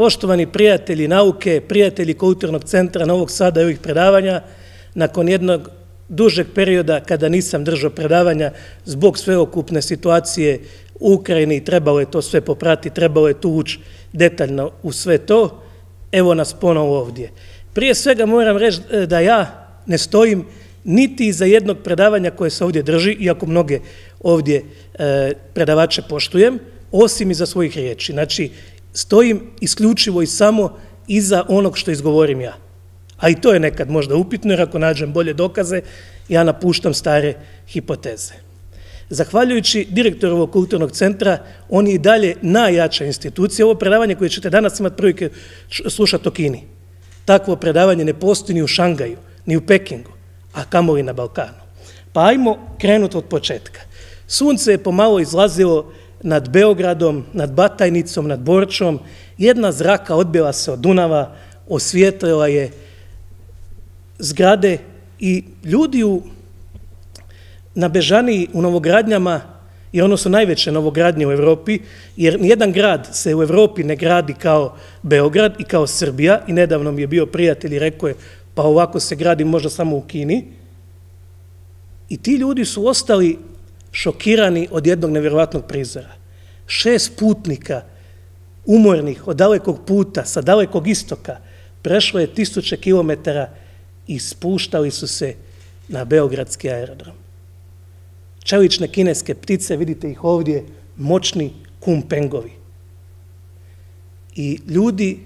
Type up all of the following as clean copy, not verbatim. Poštovani prijatelji nauke, prijatelji Kulturnog centra Novog Sada i ovih predavanja, nakon jednog dužeg perioda kada nisam držao predavanja zbog sveokupne situacije u Ukrajini, trebalo je to sve popratiti, trebalo je tu ući detaljno u sve to, evo nas ponovo ovdje. Prije svega moram reći da ja ne stojim niti iza jednog predavanja koje se ovdje drži, iako mnoge ovdje predavače poštujem, osim iza svojih riječi. Znači, stojim isključivo i samo iza onog što izgovorim ja. A i to je nekad možda upitno, jer ako nađem bolje dokaze, ja napuštam stare hipoteze. Zahvaljujući direktoru ovog kulturnog centra, on je i dalje najjača institucija. Ovo predavanje koje ćete danas imati prilike slušati o Kini. Takvo predavanje ne postoji ni u Šangaju, ni u Pekingu, a kamoli na Balkanu. Pa ajmo krenuti od početka. Sunce je pomalo izlazilo nad Beogradom, nad Batajnicom, nad Borčom. Jedna zraka odbila se od Dunava, osvijetlila je zgrade i ljudi na Bežaniji u novogradnjama, i ono su najveće novogradnje u Evropi, jer nijedan grad se u Evropi ne gradi kao Beograd i kao Srbija, i nedavno mi je bio prijatelj i rekao je, pa ovako se gradi možda samo u Kini. I ti ljudi su ostali šokirani od jednog nevjerovatnog prizora. 6 putnika umornih od dalekog puta, sa dalekog istoka, prešlo je 1000 kilometara i spuštali su se na beogradski aerodrom. Čelične kineske ptice, vidite ih ovdje, moćni kumpengovi. I ljudi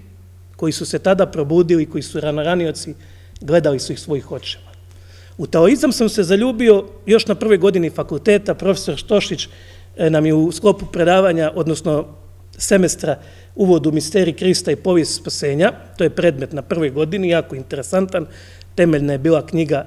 koji su se tada probudili, koji su ranoranioci, gledali su ih svojih očima. U taoizam sam se zaljubio još na prvoj godini fakulteta. Profesor Štošić nam je u sklopu predavanja, odnosno semestra Uvod u misterij Krista i povijest spasenja, to je predmet na prvoj godini, jako interesantan, temeljna je bila knjiga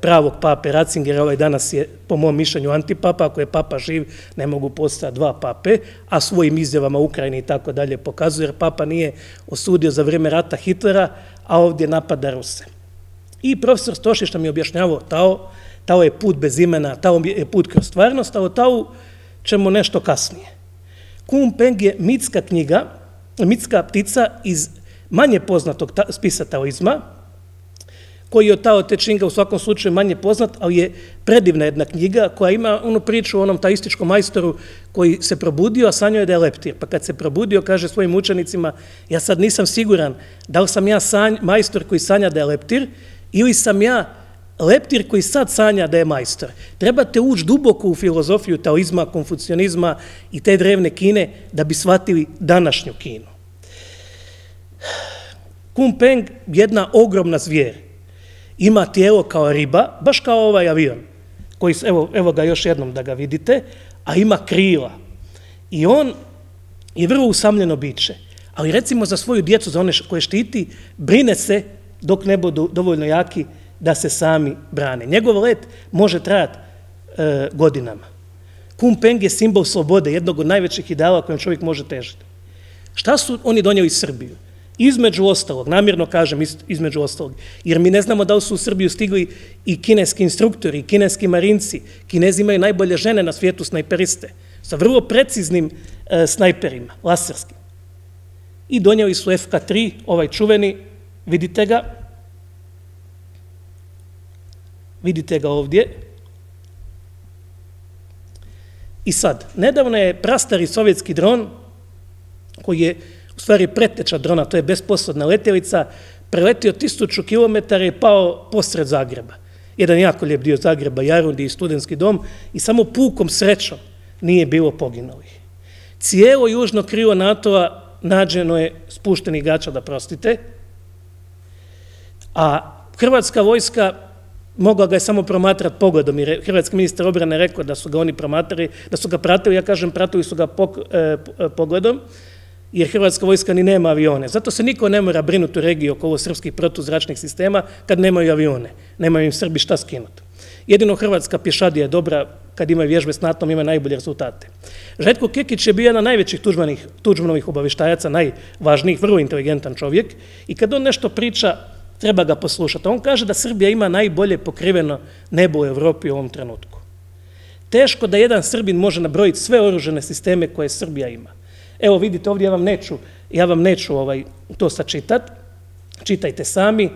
pravog pape Ratzingera, ovaj danas je po mom mišljenju antipapa, ako je papa živ ne mogu postati dva pape, a svojim izjavama Ukrajini i tako dalje pokazuje, jer papa nije osudio za vrijeme rata Hitlera, a ovdje napada Ruse. I profesor Stošić nam je objašnjavao Tao je put bez imena, Tao je put kroz stvarnost, a o Tao ćemo nešto kasnije. Kumpeng je mitska ptica iz manje poznatog spisa taoizma, koji je od Tao Te Činga u svakom slučaju manje poznat, ali je predivna jedna knjiga koja ima onu priču o onom taističkom majstoru koji se probudio, a sanjao je da je leptir. Pa kad se probudio, kaže svojim učenicima, ja sad nisam siguran da li sam ja majstor koji sanja da je leptir, ili sam ja leptir koji sad sanja da je majstor. Trebate ući duboko u filozofiju taoizma, konfucionizma i te drevne Kine da bi shvatili današnju Kinu. Kumpeng, jedna ogromna zvijer, ima tijelo kao riba, baš kao ovaj avion, koji, evo ga još jednom da ga vidite, a ima krila. I on je vrlo usamljeno biće, ali recimo za svoju djecu, za one koje štiti, brine se dok ne budu dovoljno jaki da se sami brane. Njegov let može trajati godinama. Kumpeng je simbol slobode, jednog od najvećih ideala kojem čovjek može težiti. Šta su oni donijeli iz Srbiju? Između ostalog, namjerno kažem između ostalog, jer mi ne znamo da li su u Srbiju stigli i kineski instruktori, i kineski marinci. Kinezi imaju najbolje žene na svijetu snajperiste, sa vrlo preciznim snajperima, laserskim. I donijeli su FK3, ovaj čuveni, vidite ga ovdje. I sad, nedavno je prastari sovjetski dron, koji je u stvari preteča drona, to je besposledna letjelica, preletio 1000 kilometara i pao posred Zagreba. Jedan jako lijep dio Zagreba, Jarundi i Studentski dom, i samo pukom srećom nije bilo poginulih. Cijelo južno krilo NATO-a nađeno je spuštenih gaća, da prostite, a hrvatska vojska mogla ga je samo promatrati pogledom, jer hrvatski ministar obrane rekao da su ga oni promatrali, da su ga pratili, ja kažem pratili su ga pogledom, jer hrvatska vojska ni nema avione. Zato se niko ne mora brinuti u regiji okolo srpskih protuzračnih sistema kad nemaju avione. Nemaju im Srbi šta skinuti. Jedino hrvatska pješadija je dobra kad imaju vježbe s NATO-om, ima najbolje rezultate. Željko Kekić je bio jedan od najvećih tuđmanovih obavještajaca, najvažnijih, vrlo inteligentan čovjek, i kad on nešto priča, treba ga poslušati. On kaže da Srbija ima najbolje pokriveno nebo u Evropi u ovom trenutku. Teško da jedan Srbin može nabrojiti sve oružene sisteme koje Srbija ima. Evo vidite, ovdje ja vam neću Ja vam neću to sačitati, čitajte sami,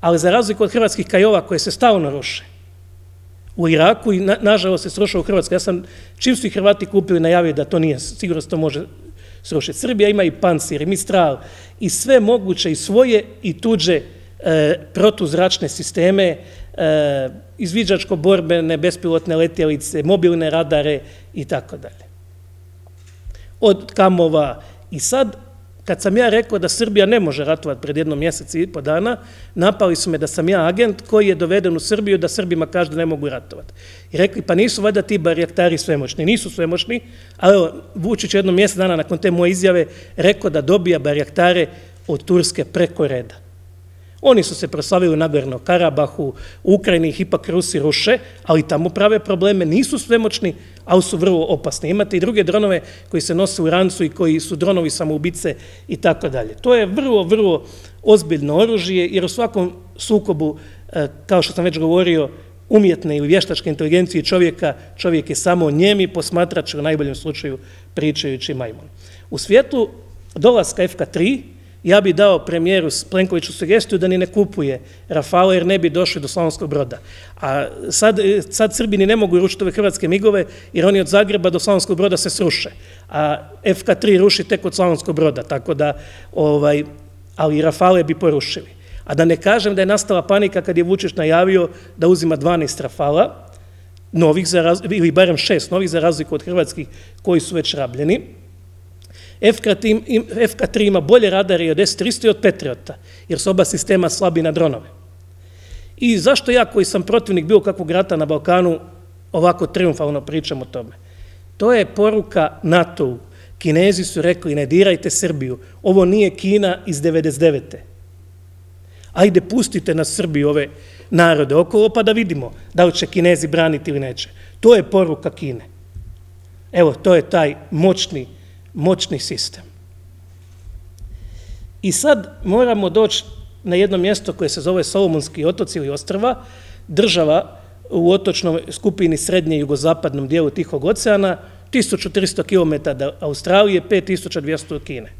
ali za razliku od hrvatskih kajova koje se stalno ruše u Iraku i nažalost se srušao u Hrvatskoj. Ja sam čim su i Hrvati kupili najavio da to nije, sigurno se to može srušiti. Srbija ima i Pancir, i Mistral, i sve moguće i svoje i tuđe protuzračne sisteme, izviđačko-borbene, bespilotne letjelice, mobilne radare i tako dalje. Od kamova i sad, kad sam ja rekao da Srbija ne može ratovati pred jednom mjeseci i po dana, napali su me da sam ja agent koji je doveden u Srbiju da Srbima kaže da ne mogu ratovati. I rekli, pa nisu valjda ti barjaktari svemoćni. Nisu svemoćni, ali evo, Vučić jedno mjesec dana nakon te moje izjave rekao da dobija barjaktare od Turske preko reda. Oni su se proslavili na Gornom Karabahu, u Ukrajini ih ipak Rusi ruše, ali tamo prave probleme, nisu svemoćni, ali su vrlo opasni. Imate i druge dronove koji se nose u rancu i koji su dronovi samoubice i tako dalje. To je vrlo, vrlo ozbiljno oružje, jer u svakom sukobu, kao što sam već govorio, umjetne ili vještačke inteligencije čovjeka, čovjek je samo njemi posmatrač, u najboljem slučaju pričajući majmun. U svijetu dolaska FK3, ja bi dao premijeru Plenkoviću sugestiju da ni ne kupuje Rafale jer ne bi došli do Slavonskog Broda. A sad Srbini ne mogu rušiti ove hrvatske migove jer oni od Zagreba do Slavonskog Broda se sruše. A FK3 ruši tek od Slavonskog Broda, tako da, ali i Rafale bi porušili. A da ne kažem da je nastala panika kad je Vučić najavio da uzima 12 Rafala, ili barem 6 novih za razliku od hrvatskih koji su već rabljeni. FK3 ima bolje radare i od S-300 i od Patriota, jer su oba sistema slabi na dronove. I zašto ja koji sam protivnik bilo kakvog rata na Balkanu ovako triumfalno pričam o tome? To je poruka NATO-u. Kinezi su rekli ne dirajte Srbiju, ovo nije Kina iz 99. Ajde pustite na Srbiju ove narode okolo pa da vidimo da li će Kinezi braniti ili neće. To je poruka Kine. Evo, to je taj moćni sistem. I sad moramo doći na jedno mjesto koje se zove Solomonski otoci ili ostrva, država u otočnoj skupini srednje i jugozapadnom dijelu Tihog oceana, 1300 km od Australije, 5200 od Kine.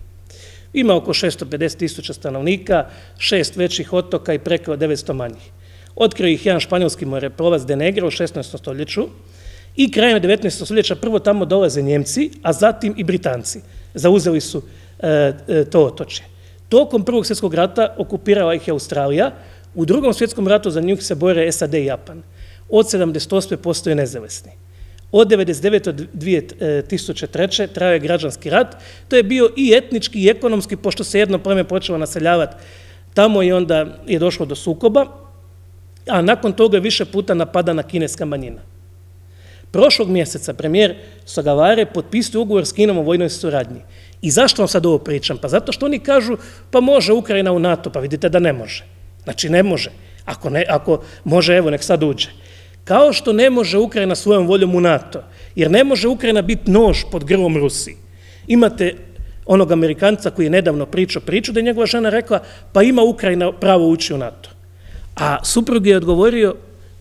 Ima oko 650.000 stanovnika, 6 većih otoka i preko 900 manjih. Otkrio ih jedan španjolski moreplovac De Negro u 16. stoljeću, i krajem 19. stoljeća prvo tamo dolaze Njemci, a zatim i Britanci. Zauzeli su to otočje. Tokom Prvog svjetskog rata okupirala ih je Australija. U Drugom svjetskom ratu za njih se bore SAD i Japan. Od 1978. postoje nezavisni. Od 1999. do 2003. trajao je građanski rat. To je bio i etnički i ekonomski, pošto se jedno pleme počelo naseljavati tamo i onda je došlo do sukoba, a nakon toga je više puta napadana kineska manjina. Prošlog mjeseca premijer Sogavare potpisuje ugovor s Kinom o vojnoj suradnji. I zašto vam sad ovo pričam? Pa zato što oni kažu, pa može Ukrajina u NATO, pa vidite da ne može. Znači ne može. Ako može, evo, nek sad uđe. Kao što ne može Ukrajina svojom voljom u NATO, jer ne može Ukrajina biti nož pod grlom Rusiji. Imate onog Amerikanca koji je nedavno pričao priču, da je njegova žena rekla, pa ima Ukrajina pravo ući u NATO. A suprug je odgovorio,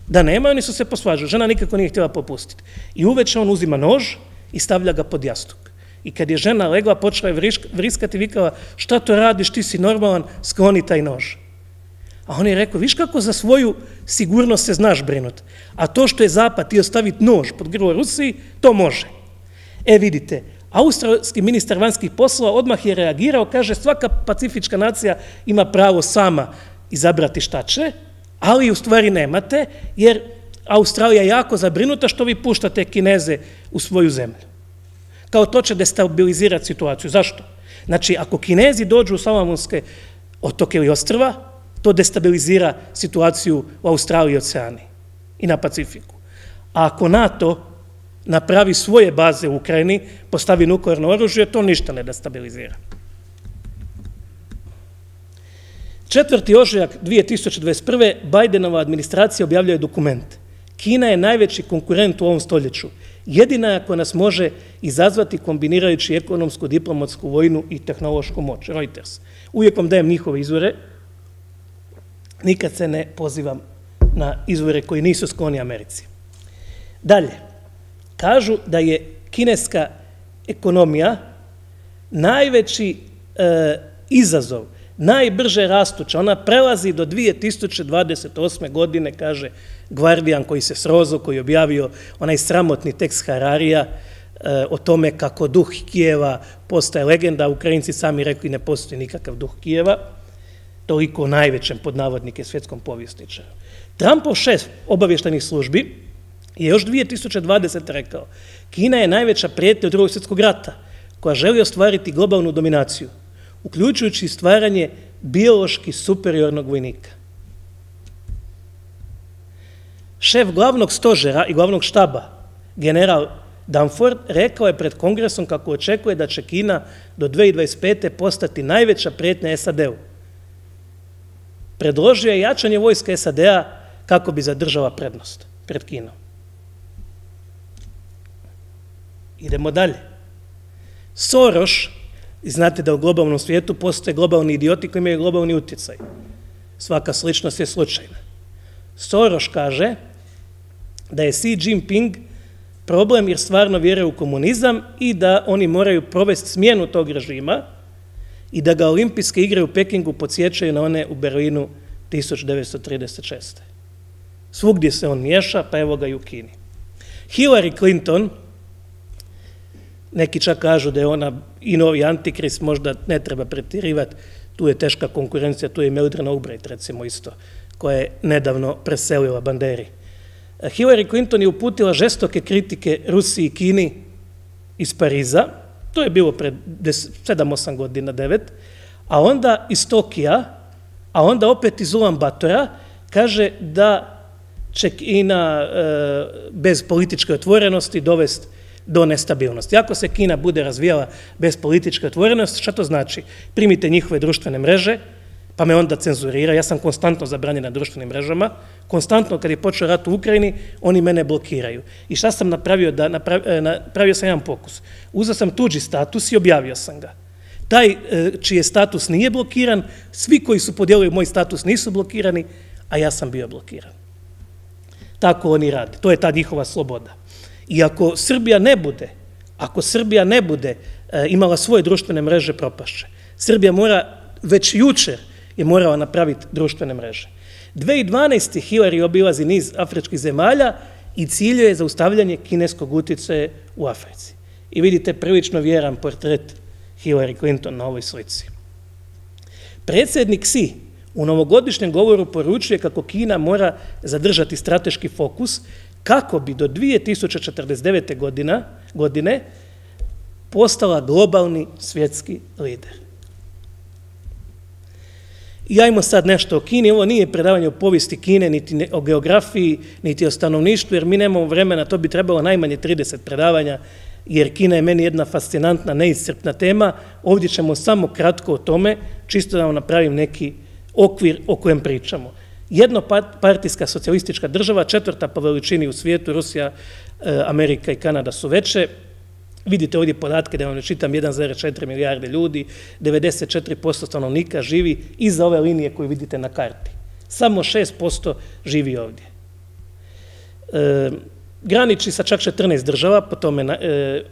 da nema, oni su se posvađali. Žena nikako nije htjela popustiti. I uveče on uzima nož i stavlja ga pod jastuk. I kad je žena legla, počela je vriskati i vikala, šta to radiš, ti si normalan, skloni taj nož. A on je rekao, viš kako za svoju sigurnost se znaš brinuti. A to što je Zapad i ostaviti nož pod grlo Rusiji, to može. E vidite, australski ministar vanjskih poslova odmah je reagirao, kaže svaka pacifička nacija ima pravo sama izabrati šta će, ali u stvari nemate, jer Australija je jako zabrinuta što vi puštate Kineze u svoju zemlju. Kao to će destabilizirati situaciju. Zašto? Znači, ako Kinezi dođu u Solomonske otoke ili ostrva, to destabilizira situaciju u Australiji i oceani i na Pacifiku. A ako NATO napravi svoje baze u Ukrajini, postavi nuklearno oružje, to ništa ne destabilizira. 4. ožujak 2021. Bidenova administracija objavljuje dokument. Kina je najveći konkurent u ovom stoljeću. Jedina je koja nas može izazvati kombinirajući ekonomsku, diplomatsku, vojnu i tehnološku moć. Reuters. Uvijek vam dajem njihove izvore. Nikad se ne pozivam na izvore koji nisu skloni Americi. Dalje. Kažu da je kineska ekonomija najveći izazov, najbrže rastuća, ona prelazi do 2028. godine, kaže Gvardijan koji se srozo, koji je objavio onaj sramotni tekst Hararija o tome kako duh Kijeva postaje legenda, Ukrajinci sami rekli ne postoji nikakav duh Kijeva, toliko najvećem pod navodnike svjetskom povjesničaru. Trumpov šef obavještajnih službi je još 2020. rekao, Kina je najveća prijetnja od Drugog svjetskog rata, koja želi ostvariti globalnu dominaciju, uključujući stvaranje biološki superiornog vojnika. Šef glavnog stožera i glavnog štaba, general Danford, rekao je pred Kongresom kako očekuje da će Kina do 2025. postati najveća prijetnja SAD-u. Predložio je jačanje vojska SAD-a kako bi zadržala prednost pred Kinom. Idemo dalje. Soros, znate da u globalnom svijetu postoje globalni idioti koji imaju globalni utjecaj. Svaka sličnost je slučajna. Soros kaže da je Xi Jinping problem jer stvarno vjeruje u komunizam i da oni moraju provesti smjenu tog režima i da ga olimpijske igre u Pekingu podsjećaju na one u Berlinu 1936. Svugdje se on miješa, pa evo ga i u Kini. Hillary Clinton, neki čak kažu da je ona i novi antikrist, možda ne treba pretirivati, tu je teška konkurencija, tu je Mildred Albright recimo isto, koja je nedavno preselila banderi. Hillary Clinton je uputila žestoke kritike Rusiji i Kini iz Pariza, to je bilo pred 7-8 godina, 9, a onda iz Tokija, a onda opet iz Ulambatora, kaže da će Kina bez političke otvorenosti dovesti do nestabilnosti. Ako se Kina bude razvijala bez političke otvorenosti, šta to znači? Primite njihove društvene mreže, pa me onda cenzurira, ja sam konstantno zabranjen na društvenim mrežama, konstantno kad je počeo rat u Ukrajini, oni mene blokiraju. I šta sam napravio? Napravio sam jedan pokus. Uzeo sam tuđi status i objavio sam ga. Taj čiji status nije blokiran, svi koji su podijelili moj status nisu blokirani, a ja sam bio blokiran. Tako oni rade. To je ta njihova sloboda. I ako Srbija ne bude imala svoje društvene mreže, propašće. Srbija mora, već jučer je morala napraviti društvene mreže. 2012. Hillary obilazi niz afričkih zemalja i cilj je zaustavljanje kineskog uticaja u Africi. I vidite prilično vjeran portret Hillary Clinton na ovoj slici. Predsjednik Xi u novogodišnjem govoru poručuje kako Kina mora zadržati strateški fokus kako bi do 2049. godine postala globalni svjetski lider. I ajmo sad nešto o Kini. Ovo nije predavanje o povijesti Kine, niti o geografiji, niti o stanovništvu, jer mi nemamo vremena, to bi trebalo najmanje 30 predavanja, jer Kina je meni jedna fascinantna, neiscrpna tema. Ovdje ćemo samo kratko o tome, čisto da vam napravim neki okvir o kojem pričamo. Jednopartijska socijalistička država, četvrta po veličini u svijetu, Rusija, Amerika i Kanada su veće. Vidite ovdje podatke da vam ne čitam, 1,4 milijarde ljudi, 94% stanovnika živi iza ove linije koju vidite na karti. Samo 6% živi ovdje. Graniči sa čak 14 država, po tome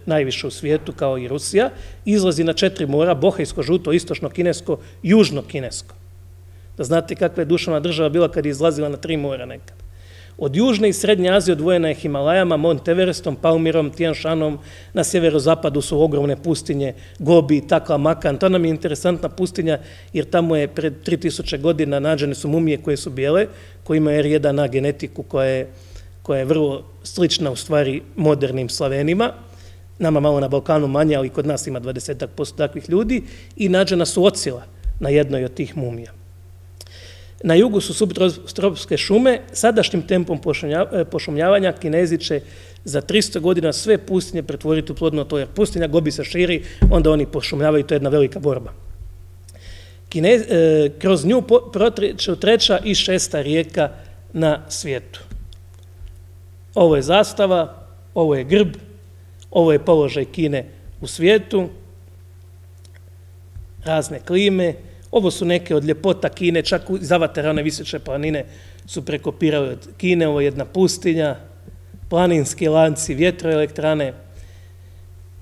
najviše u svijetu kao i Rusija, izlazi na 4 mora, Bohajsko, Žuto, Istočno-Kinesko, Južno-Kinesko. Da znate kakva je duševna država bila kad je izlazila na 3 mora nekad. Od Južne i Srednje Azije odvojena je Himalajama, Mont Everestom, Palmirom, Tijan Šanom, na sjeverozapadu su ogromne pustinje, Gobi, Takla Makan. To nam je interesantna pustinja jer tamo je pred 3000 godina nađene su mumije koje su bijele, koje imaju R1A genetiku koja je vrlo slična u stvari modernim Slavenima. Nama malo na Balkanu manje, ali kod nas ima 20% takvih ljudi i nađena su ocila na jednoj od tih mumija. Na jugu su subtropske šume, sadašnjim tempom pošumljavanja Kinezi će za 300 godina sve pustinje pretvoriti u plodno tlo, jer pustinja Gobi se širi, onda oni pošumljavaju, to je jedna velika borba. Kroz nju protječe 3. i 6. rijeka na svijetu. Ovo je zastava, ovo je grb, ovo je položaj Kine u svijetu, razne klime. Ovo su neke od ljepota Kine, čak iz Avatara one viseće planine su prekopirale od Kine, ovo je jedna pustinja, planinski lanci, vjetroelektrane.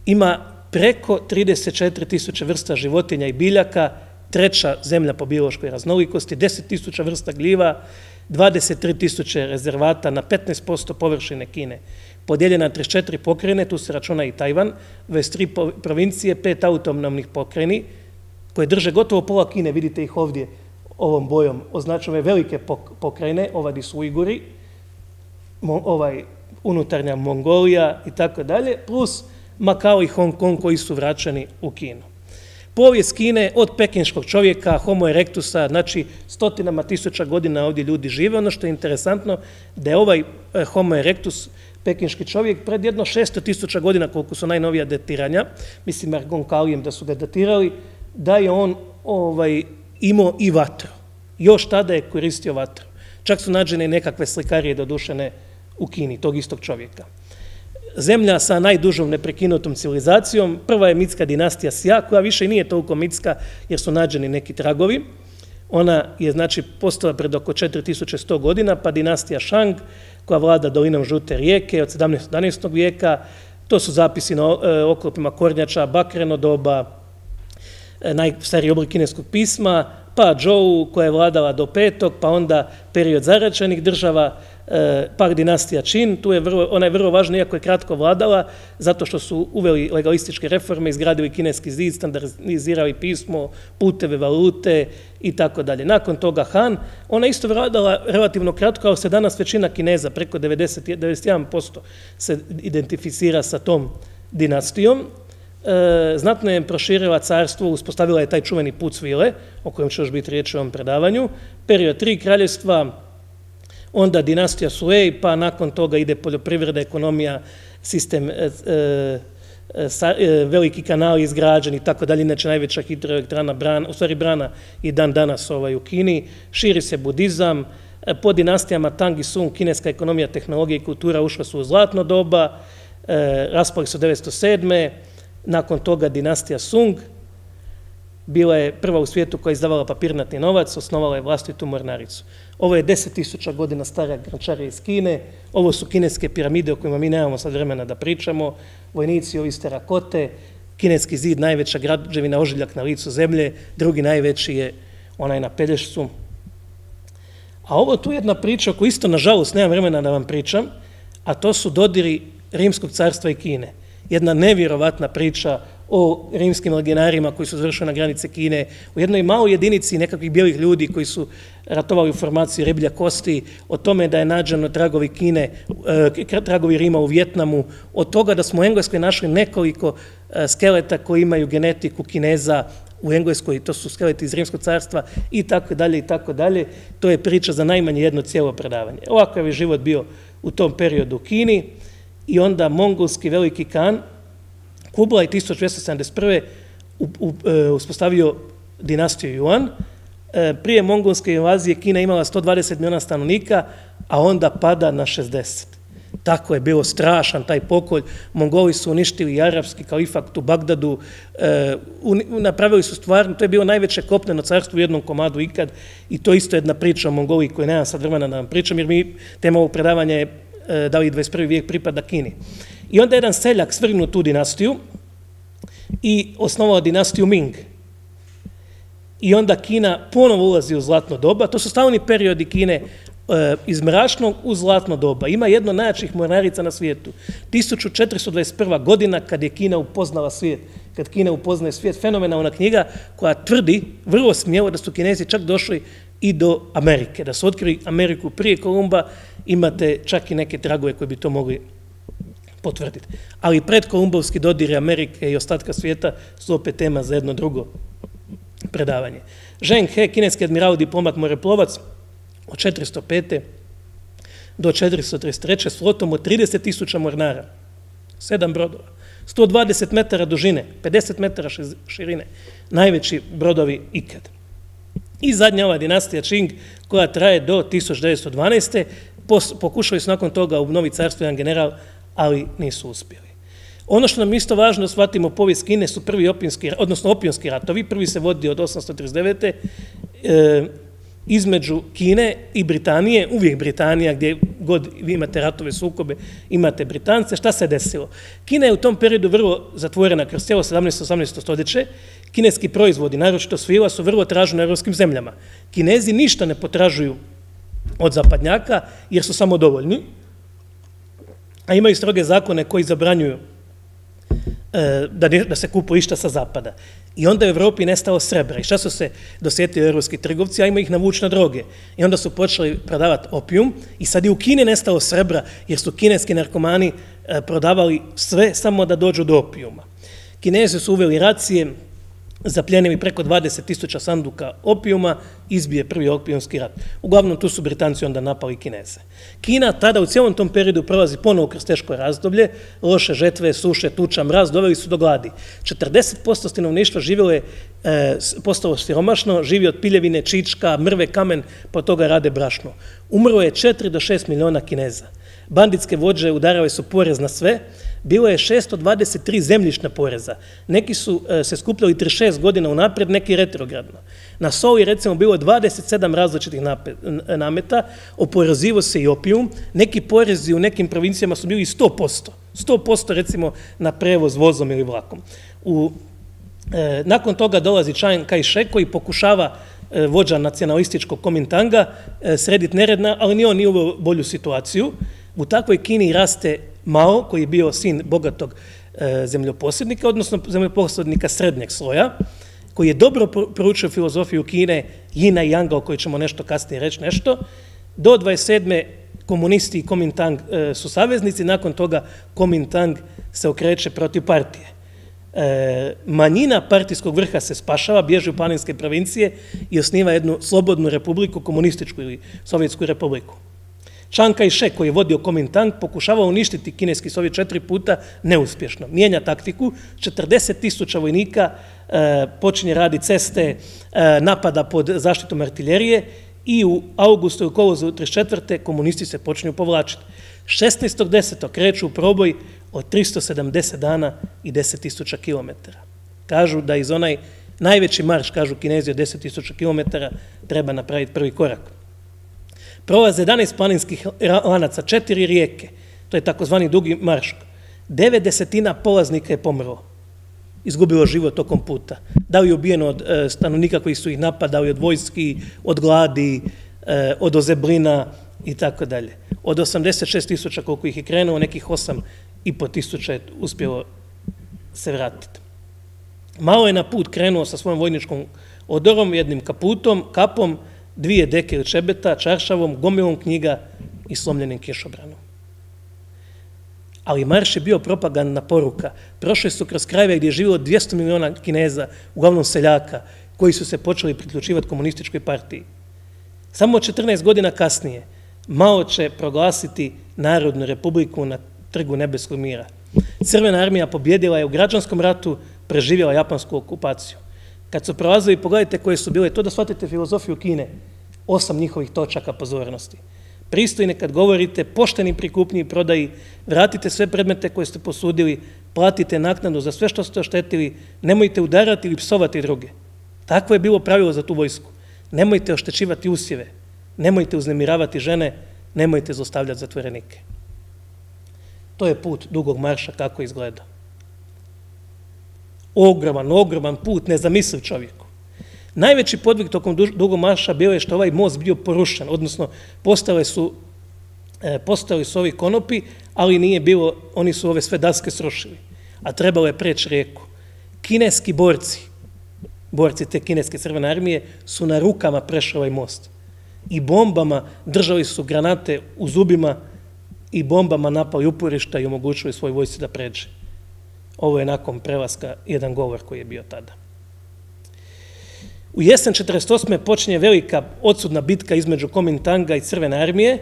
Ima preko 34.000 vrsta životinja i biljaka, treća zemlja po biološkoj raznolikosti, 10.000 vrsta gljiva, 23.000 rezervata na 15% površine Kine, podijeljena 34 pokrajine, tu se računa i Tajvan, 23 provincije, 5 autonomnih pokrajini, koje drže gotovo pola Kine, vidite ih ovdje ovom bojom, označene velike pokrajine, ovdje su Uiguri, unutarnja Mongolija i tako dalje, plus Makao i Hong Kong koji su vraćeni u Kinu. Povijest Kine od pekinškog čovjeka, homo erectusa, znači stotinama tisuća godina ovdje ljudi žive. Ono što je interesantno da je ovaj homo erectus, pekinški čovjek, pred jedno 600.000 godina, koliko su najnovija datiranja, mislim Argon Kalijem da su ga datirali, da je on imao i vatru. Još tada je koristio vatru. Čak su nađene i nekakve slikarije dodušene u Kini, tog istog čovjeka. Zemlja sa najdužom neprekinutom civilizacijom, prva je mitska dinastija Sja, koja više nije toliko mitska jer su nađeni neki tragovi. Ona je znači postala pred oko 4100 godina, pa dinastija Shang, koja vlada dolinom Žute rijeke od 17. vijeka. To su zapisi na oklopima kornjača, bakreno doba, najstariji oblik kineskog pisma, pa Zhou koja je vladala do petog, pa onda period zaračenih država, pa dinastija Qin, ona je vrlo važna iako je kratko vladala, zato što su uveli legalističke reforme, izgradili kineski zid, standardizirali pismo, puteve, valute i tako dalje. Nakon toga Han, ona je isto vladala relativno kratko, ali se danas većina Kineza, preko 91% se identificira sa tom dinastijom. Znatno je proširila carstvo, uspostavila je taj čuveni put svile, o kojem će još biti riječ u ovom predavanju, period tri kraljevstva, onda dinastija Sui, pa nakon toga ide poljoprivreda, ekonomija, sistem, veliki kanali izgrađeni i tako dalje, inače najveća hidroelektrana, u stvari brana i dan danas u Kini, širi se budizam, po dinastijama Tang i Sung, kineska ekonomija, tehnologija i kultura ušla su u zlatno doba, raspali su 907. Nakon toga dinastija Sung, bila je prva u svijetu koja je izdavala papirnatni novac, osnovala je vlastitu mornaricu. Ovo je 10.000 godina stara grančarija iz Kine, ovo su kineske piramide o kojima mi nemamo sad vremena da pričamo, vojnici ovi iz terakote, kineski zid, najveća građevina, ožiljak na licu zemlje, drugi najveći je onaj na Pelješcu. A ovo tu je jedna priča koju isto, nažalost, nemam vremena da vam pričam, a to su dodiri Rimskog carstva i Kine. Jedna nevjerovatna priča o rimskim legionarima koji su završili na granice Kine, u jednoj maloj jedinici nekakvih bijelih ljudi koji su ratovali u formaciji riblja kosti, o tome da je nađeno tragovi Rima u Vjetnamu, od toga da smo u Engleskoj našli nekoliko skeleta koji imaju genetiku Kineza u Engleskoj, to su skeleti iz Rimskog carstva i tako dalje i tako dalje. To je priča za najmanje jedno cijelo predavanje. Ovakav je život bio u tom periodu u Kini i onda mongolski veliki kan Kublaj 1271. uspostavio dinastiju Yuan. Prije mongolske invazije Kina imala 120 miliona stanovnika, a onda pada na 60. Tako je bilo strašan taj pokolj. Mongoli su uništili arapski kalifat u Bagdadu, napravili su stvarno, to je bilo najveće kopneno carstvo u jednom komadu ikad i to isto je jedna priča o Mongoliji koju nemam sad vremena da vam pričam, jer mi tema ovog predavanja je da li 21. vijek pripada Kini. I onda jedan seljak svrgnuo tu dinastiju i osnovao dinastiju Ming. I onda Kina ponovo ulazi u zlatno doba. To su stalni periodi Kine iz mračnog u zlatno doba. Ima jedno od najjačih mornarica na svijetu. 1421. godina kad je Kina upoznala svijet. Kad Kina upoznaje svijet, fenomenalna knjiga koja tvrdi vrlo smjelo da su Kinezi čak došli i do Amerike. Da su otkrili Ameriku prije Kolumba, imate čak i neke tragove koje bi to mogli potvrditi. Ali predkolumbovski dodiri Amerike i ostatka svijeta su opet tema za jedno drugo predavanje. Zheng He, kineski admiral, diplomat, moreplovac, od 405. do 433. s flotom od 30.000 mornara, 7 brodova, 120 metara dužine, 50 metara širine, najveći brodovi ikad. I zadnja ova dinastija Qing koja traje do 1912. Pokušali su nakon toga obnoviti carstvo jedan general, ali nisu uspjeli. Ono što nam isto važno da shvatimo povijest Kine su prvi opijski ratovi. Prvi se vodi od 839. između Kine i Britanije, uvijek Britanija, gdje god vi imate ratove, sukobe, imate Britance, šta se desilo? Kina je u tom periodu vrlo zatvorena kroz cijelo 17-18. Stoljeće. Kineski proizvodi, naročito svila, su vrlo traženi na evropskim zemljama. Kinezi ništa ne potražuju od zapadnjaka jer su samo dovoljni, a imaju stroge zakone koji zabranjuju da se kupuje išta sa zapada. I onda u Evropi nestalo srebra. I šta su se dosjetili evropski trgovci? A ima ih navuč na droge. I onda su počeli prodavati opijum i sad je u Kini nestalo srebra jer su kineski narkomani prodavali sve samo da dođu do opijuma. Kinezi su uveli racije, zapljenili preko 20.000 sanduka opijuma, izbije prvi opijumski rat. Uglavnom tu su Britanci onda napali Kineze. Kina tada u cijelom tom periodu prolazi ponovo kroz teško razdoblje, loše žetve, suše, tuča, mraz, doveli su do gladi. 40% stanovništva živjelo je, postalo siromašno, živi od piljevine, čička, mrve, kamen, po toga rade brašno. Umrlo je 4 do 6 miliona Kineza. Banditske vođe udarale su porez na sve, bilo je 623 zemljišna poreza. Neki su se skupljali 36 godina unaprijed, neki retrogradno. Na Solu je recimo bilo 27 različitih nameta, oporezivo se i opijum. Neki porezi u nekim provincijama su bili 100%. 100% recimo na prevoz vozom ili vlakom. Nakon toga dolazi Čang Kai-šek koji pokušava vođa nacionalističkog Komintanga srediti neredna, ali ni on nije uveo bolju situaciju. U takvoj Kini raste Mao, koji je bio sin bogatog zemljoposjednika, odnosno zemljoposjednika srednjeg sloja, koji je dobro proučio filozofiju Kine, Jina i Janga, o kojoj ćemo nešto kasnije reći nešto. Do 27. komunisti i Komintang su saveznici, nakon toga Komintang se okreće protiv partije. Manjina partijskog vrha se spašava, bježi u planinske provincije i osniva jednu slobodnu republiku, komunističku ili sovjetsku republiku. Čang Kai-šek, koji je vodio Komintang, pokušava uništiti kineski sovjet 4 puta neuspješno. Mijenja taktiku, 40.000 vojnika počinje raditi ceste, napada pod zaštitom artiljerije i u augustu i u kolovozu 1934. komunisti se počinju povlačiti. 16.10. kreću u proboj od 370 dana i 10.000 kilometara. Kažu da iz onaj najveći marš, kažu Kinezi, od 10.000 kilometara treba napraviti prvi korak. Prolaze 11 planinskih lanaca, 4 rijeke, to je takozvani dugi marš. 9 desetina polaznika je pomrlo, izgubilo život tokom puta. Da li je ubijeno od stanovnika koji su ih napadali, od vojski, od gladi, od ozeblina i tako dalje. Od 86.000 koliko ih je krenuo, nekih 8.500 je uspjelo se vratiti. Malo je na put krenuo sa svojom vojničkom odorom, jednim kaputom, kapom, 2 deke ili čebeta, čaršavom, gomilom knjiga i slomljenim kišobranom. Ali marš je bio propagandna poruka. Prošli su kroz krajeve gdje je živjelo 200 miliona Kineza, uglavnom seljaka, koji su se počeli priključivati komunističkoj partiji. Samo 14 godina kasnije Mao će proglasiti Narodnu republiku na Trgu nebeskog mira. Crvena armija pobjedila je u građanskom ratu, preživjela japansku okupaciju. Kad su prolazili, pogledajte koje su bile, to da shvatite filozofiju Kine, 8 njihovih točaka pozornosti. Pristojne kad govorite, pošteni pri kupnji i prodaji, vratite sve predmete koje ste posudili, platite naknadu za sve što ste oštetili, nemojte udarati ili psovati druge. Takvo je bilo pravilo za tu vojsku. Nemojte oštećivati usjeve, nemojte uznemiravati žene, nemojte zlostavljati zatvorenike. To je put Dugog marša kako izgleda. Ogroman, ogroman put, nezamisliv čovjeku. Najveći podvig tokom Dugog marša bio je što ovaj most bio porušen, odnosno postali su ovi konopi, ali nije bilo, oni su ove sve daske srušili, a trebalo je preći rijeku. Kineski borci te kineske crvene armije, su na rukama prešli ovaj most i bombama držali su granate u zubima i bombama napali uporišta i omogućili svoj vojsci da pređe. Ovo je nakon prelaska jedan govor koji je bio tada. U jesen 1948. počinje velika odsudna bitka između Komintanga i Crvene armije.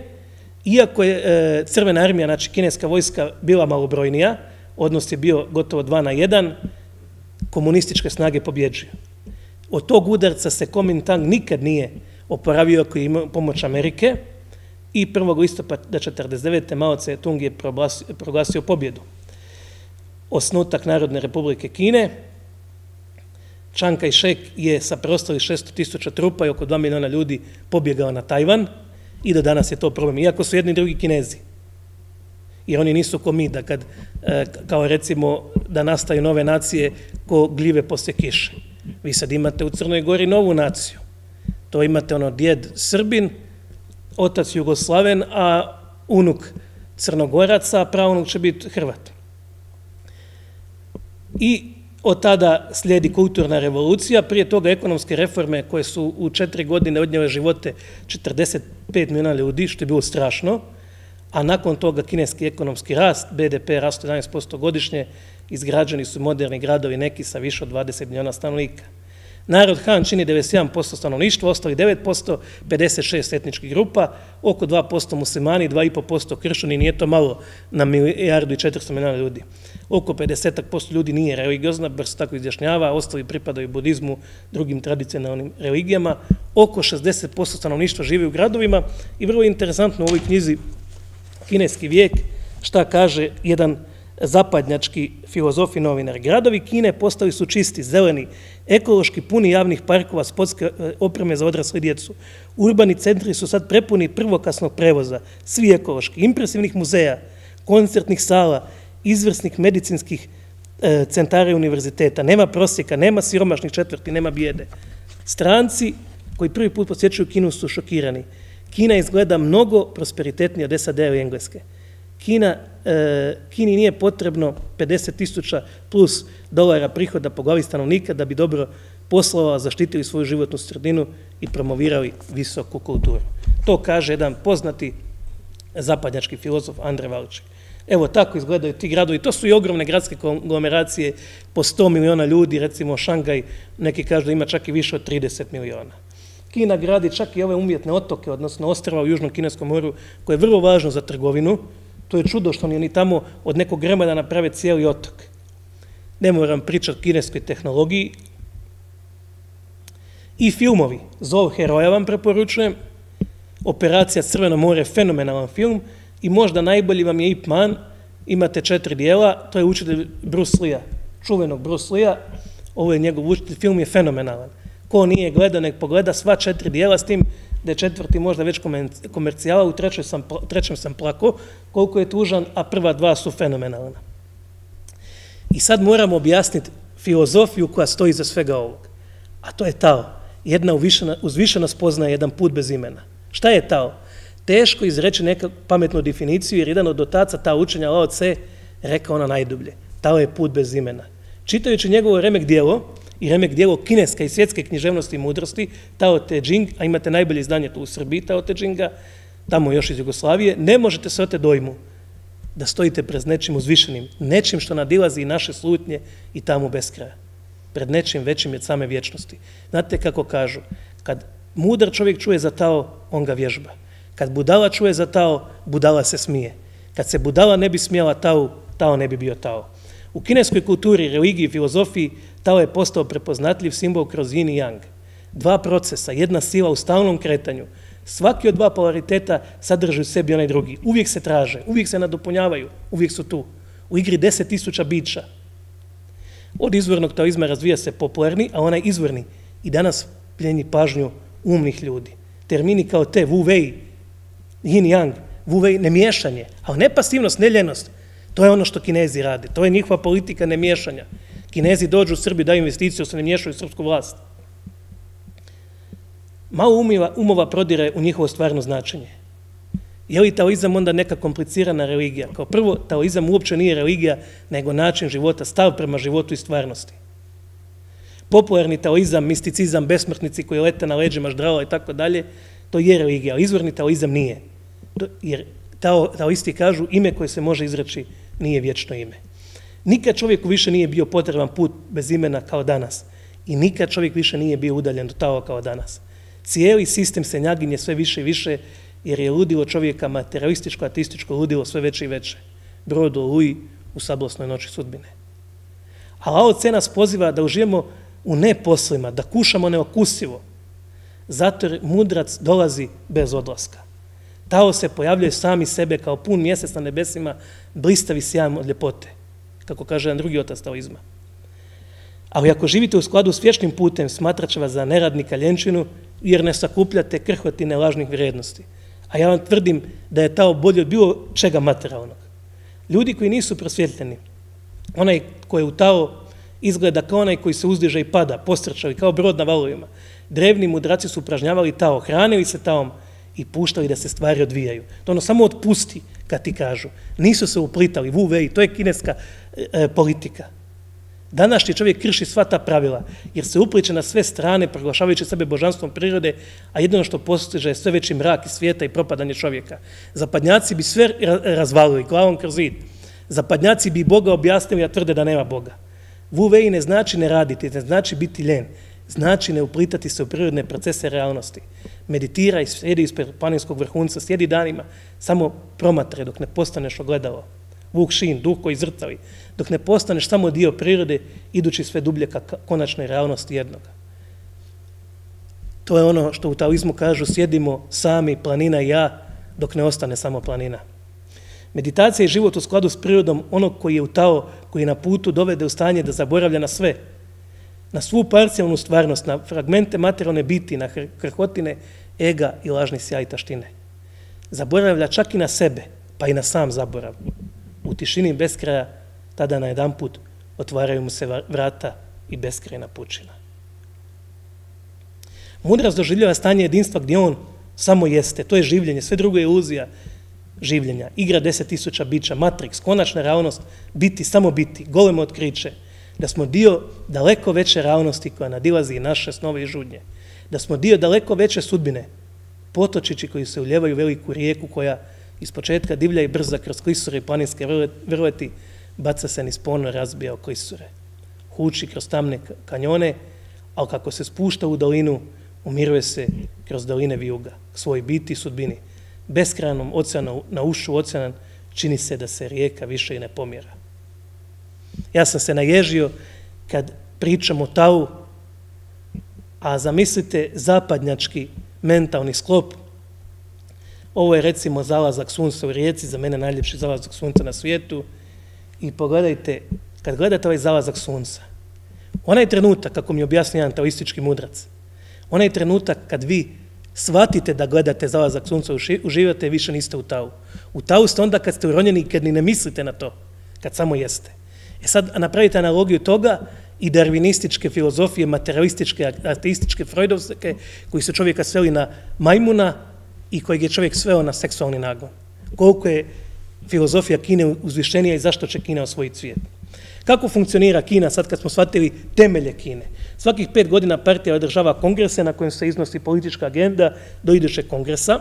Iako je Crvena armija, znači kineska vojska, bila malobrojnija, odnos je bio gotovo 2:1, komunističke snage pobjeđuju. Od tog udarca se Komintang nikad nije oporavio ako je imao pomoć Amerike i 1. listopada 1949. Mao Tse-tung je proglasio pobjedu. Osnutak Narodne republike Kine, Čang Kai-shek je sa preostalih 600.000 trupa i oko 2 miliona ljudi pobjegao na Tajvan i do danas je to problem. Iako su jedni i drugi Kinezi. Jer oni nisu ko mi, da kad, kao recimo da nastaju nove nacije ko gljive poslije kiše. Vi sad imate u Crnoj Gori novu naciju. To imate ono djed Srbin, otac Jugoslaven, a unuk Crnogoraca, a pravunuk će biti Hrvat. I od tada slijedi kulturna revolucija, prije toga ekonomske reforme koje su u 4 godine odnijele živote 45 milijuna ljudi, što je bilo strašno, a nakon toga kineski ekonomski rast, BDP rastu 11% godišnje, izgrađeni su moderni gradovi, neki sa više od 20 milijuna stanovnika. Narod Han čini 91% stanovništva, ostali 9%, 56 etničkih grupa, oko 2% muslimani, 2,5% kršćani, nije to malo na milijardu i 400 milijuna ljudi. Oko 50% ljudi nije religiozna, bar se tako izjašnjava, ostali pripadaju budizmu, drugim tradicionalnim religijama. Oko 60% stanovništva živi u gradovima i vrlo interesantno u ovoj knjizi Kineski vijek, šta kaže jedan zapadnjački filozof i novinar. Gradovi Kine postali su čisti, zeleni, ekološki puni javnih parkova, sportske opreme za odrasle djecu. Urbani centri su sad prepuni prvoklasnog prevoza, svi ekološki, impresivnih muzeja, koncertnih sala, izvrsnih medicinskih centara i univerziteta. Nema prosjeka, nema siromašnih četvrti, nema bijede. Stranci koji prvi put posjećuju Kinu su šokirani. Kina izgleda mnogo prosperitetnije od SAD i Engleske. Kini nije potrebno 50.000 plus dolara prihoda po glavi stanovnika da bi dobro poslovala, zaštitili svoju životnu sredinu i promovirali visoku kulturu. To kaže jedan poznati zapadnjački filozof Andrej Valčik. Evo tako izgledaju ti gradovi. To su i ogromne gradske konglomeracije po 100 miliona ljudi, recimo Šangaj, neki kažu da ima čak i više od 30 miliona. Kina gradi čak i ove umjetne otoke, odnosno ostrava u Južnom Kineskom moru, koje je vrlo važno za trgovinu. To je čudo što oni tamo od nekog grmada naprave cijeli otok. Ne moram pričati o kineskoj tehnologiji. I filmovi. Zov heroja vam preporučujem. Operacija Crveno more je fenomenalan film. I možda najbolji vam je Ip Man. Imate 4 dijela. To je učitelj Bruce Lee-a, čuvenog Bruce Lee-a. Ovo je njegov učitelj. Film je fenomenalan. Ko nije gledao, nek pogleda sva 4 dijela, s tim da je 4. možda već komercijala, u 3. sam plako, koliko je tužan, a prva 2 su fenomenalna. I sad moramo objasniti filozofiju koja stoji za svega ovog. A to je Tao. Jedna uzvišena spoznaja, jedan put bez imena. Šta je Tao? Teško izreći neku pametnu definiciju, jer jedan od otaca Tao učenja, Lao Tse, rekao ona najdublje. Tao je put bez imena. Čitajući njegovo remek djelo, i remek dijelo kineske i svjetske književnosti i mudrosti, Tao Te Ching, a imate najbolje izdanje tu u Srbiji Tao Te Chinga, tamo još iz Jugoslavije, ne možete se ote dojmu da stojite pred nečim uzvišenim, nečim što nadilazi i naše slutnje i tamo bez kraja. Pred nečim većim je od same vječnosti. Znate kako kažu, kad mudar čovjek čuje za Tao, on ga vježba. Kad budala čuje za Tao, budala se smije. Kad se budala ne bi smjela Tao, Tao ne bi bio Tao. U kineskoj kulturi, religiji, filozofiji, Tao je postao prepoznatljiv simbol kroz yin i yang. 2 procesa, jedna sila u stalnom kretanju. Svaki od 2 polariteta sadrži u sebi onaj drugi. Uvijek se traže, uvijek se nadopunjavaju, uvijek su tu. U igri 10.000 bića. Od izvornog taoizma razvija se popularni, a onaj izvorni i danas pljeni pažnju umnih ljudi. Termini kao te, wu wei, yin i yang, wu wei, nemiješanje, ali ne pasivnost, ne ljenost. To je ono što Kinezi rade, to je njihova politika nemiješanja. Kinezi dođu u Srbiju, daju investiciju, se ne miješaju u srpsku vlast. Malo umova prodire u njihovo stvarno značenje. Je li taoizam onda neka komplicirana religija? Kao prvo, taoizam uopće nije religija, nego način života, stav prema životu i stvarnosti. Popularni taoizam, misticizam, besmrtnici koji lete na leđima ždrala i tako dalje, to je religija, ali izvorni taoizam nije. Jer taoisti kažu ime koje se može izreći nije vječno ime. Nikad čovjeku više nije bio potreban put bez imena kao danas. I nikad čovjek više nije bio udaljen do Tao kao danas. Cijeli sistem se njaginje sve više i više, jer je ludilo čovjeka, materialističko, ateističko ludilo sve veće i veće. Brod u oluji u sablasnoj noći sudbine. A Lao Tse nas poziva da uživamo u neposlima, da kušamo neokusivo. Zato jer mudrac dolazi bez odlaska. Tao se pojavljuje sami sebe kao pun mjesec na nebesima, blistavi sjajem od ljepote, kako kaže jedan drugi otac taoizma. Ali ako živite u skladu s vječnim putem, smatrat će vas za neradnika ljenčinu, jer ne sakupljate krhvatine lažnih vrijednosti. A ja vam tvrdim da je tao bolje od bilo čega materijalnog. Ljudi koji nisu prosvjetljeni, onaj koji je u tao izgleda kao onaj koji se uzdiže i pada, postrčao kao brod na valovima. Drevni mudraci su upražnjavali tao, hranili se taom i puštali da se stvari odvijaju. To ono samo otpusti kad ti kažu. Nisu se uplitali, Wu Wei, to je kineska politika. Današnji čovjek krši sva ta pravila, jer se upliče na sve strane, proglašavajući sebe božanstvom prirode, a jedino što postiže je sve veći mrak i svijeta i propadanje čovjeka. Zapadnjaci bi sve razvalili, glavom kroz zid. Zapadnjaci bi Boga objasnili, a tvrde da nema Boga. Wu Wei ne znači ne raditi, ne znači biti ljen, znači ne uplitati se u prirodne procese realnosti. Meditiraj, sjedi ispred planinskog vrhunca, sjedi danima, samo promatraj dok ne postaneš ogledalo. Wuxin, duh koji zrcali, dok ne postaneš samo dio prirode, idući sve dublje ka konačnoj realnosti jednoga. To je ono što u taoizmu kažu, sjedimo sami, planina i ja, dok ne ostane samo planina. Meditacija je život u skladu s prirodom onog koji je u tao, koji je na putu dovede u stanje da zaboravlja na sve, na svu parcijalnu stvarnost, na fragmente materijalne biti, na krhotine, ega i lažni sjaj taštine. Zaboravlja čak i na sebe, pa i na sam zaborav. U tišini bez kraja, tada na jedan put otvaraju mu se vrata i beskrajna pučina. Mudrac doživljava stanje jedinstva gdje on samo jeste, to je življenje, sve drugo je iluzija življenja. Igra 10.000 bića, Matrix, konačna realnost, biti, samo biti, golemo otkriće, da smo dio daleko veće realnosti koja nadilazi naše snove i žudnje, da smo dio daleko veće sudbine, potočići koji se uljevaju veliku rijeku koja iz početka divlja i brza kroz klisure i planinske vrleti, baca se nispolno razbija o klisure. Huči kroz tamne kanjone, ali kako se spušta u dolinu, umiruje se kroz doline vijuga, svoj biti i sudbini. Beskrajnom oceanu, na ušu oceana, čini se da se rijeka više i ne pomjera. Ja sam se naježio kad pričam o tau, a zamislite zapadnjački mentalni sklop. Ovo je recimo zalazak sunca u rijeci, za mene najljepši zalazak sunca na svijetu. I pogledajte, kad gledate ovaj zalazak sunca, onaj trenutak, kako mi objasni jedan taoistički mudrac, onaj trenutak kad vi shvatite da gledate zalazak sunca, uživate, više niste u tau. U tau ste onda kad ste uronjeni i kad ni ne mislite na to, kad samo jeste. E sad napravite analogiju toga i darwinističke filozofije, materialističke, ateističke, freudovske, koji su čovjeka sveli na majmuna i kojeg je čovjek sveo na seksualni nagon. Koliko je filozofija Kine uzvišenija i zašto će Kina osvojiti svijet? Kako funkcionira Kina sad kad smo shvatili temelje Kine? Svakih 5 godina partija održava kongrese na kojem se iznosi politička agenda do idućeg kongresa.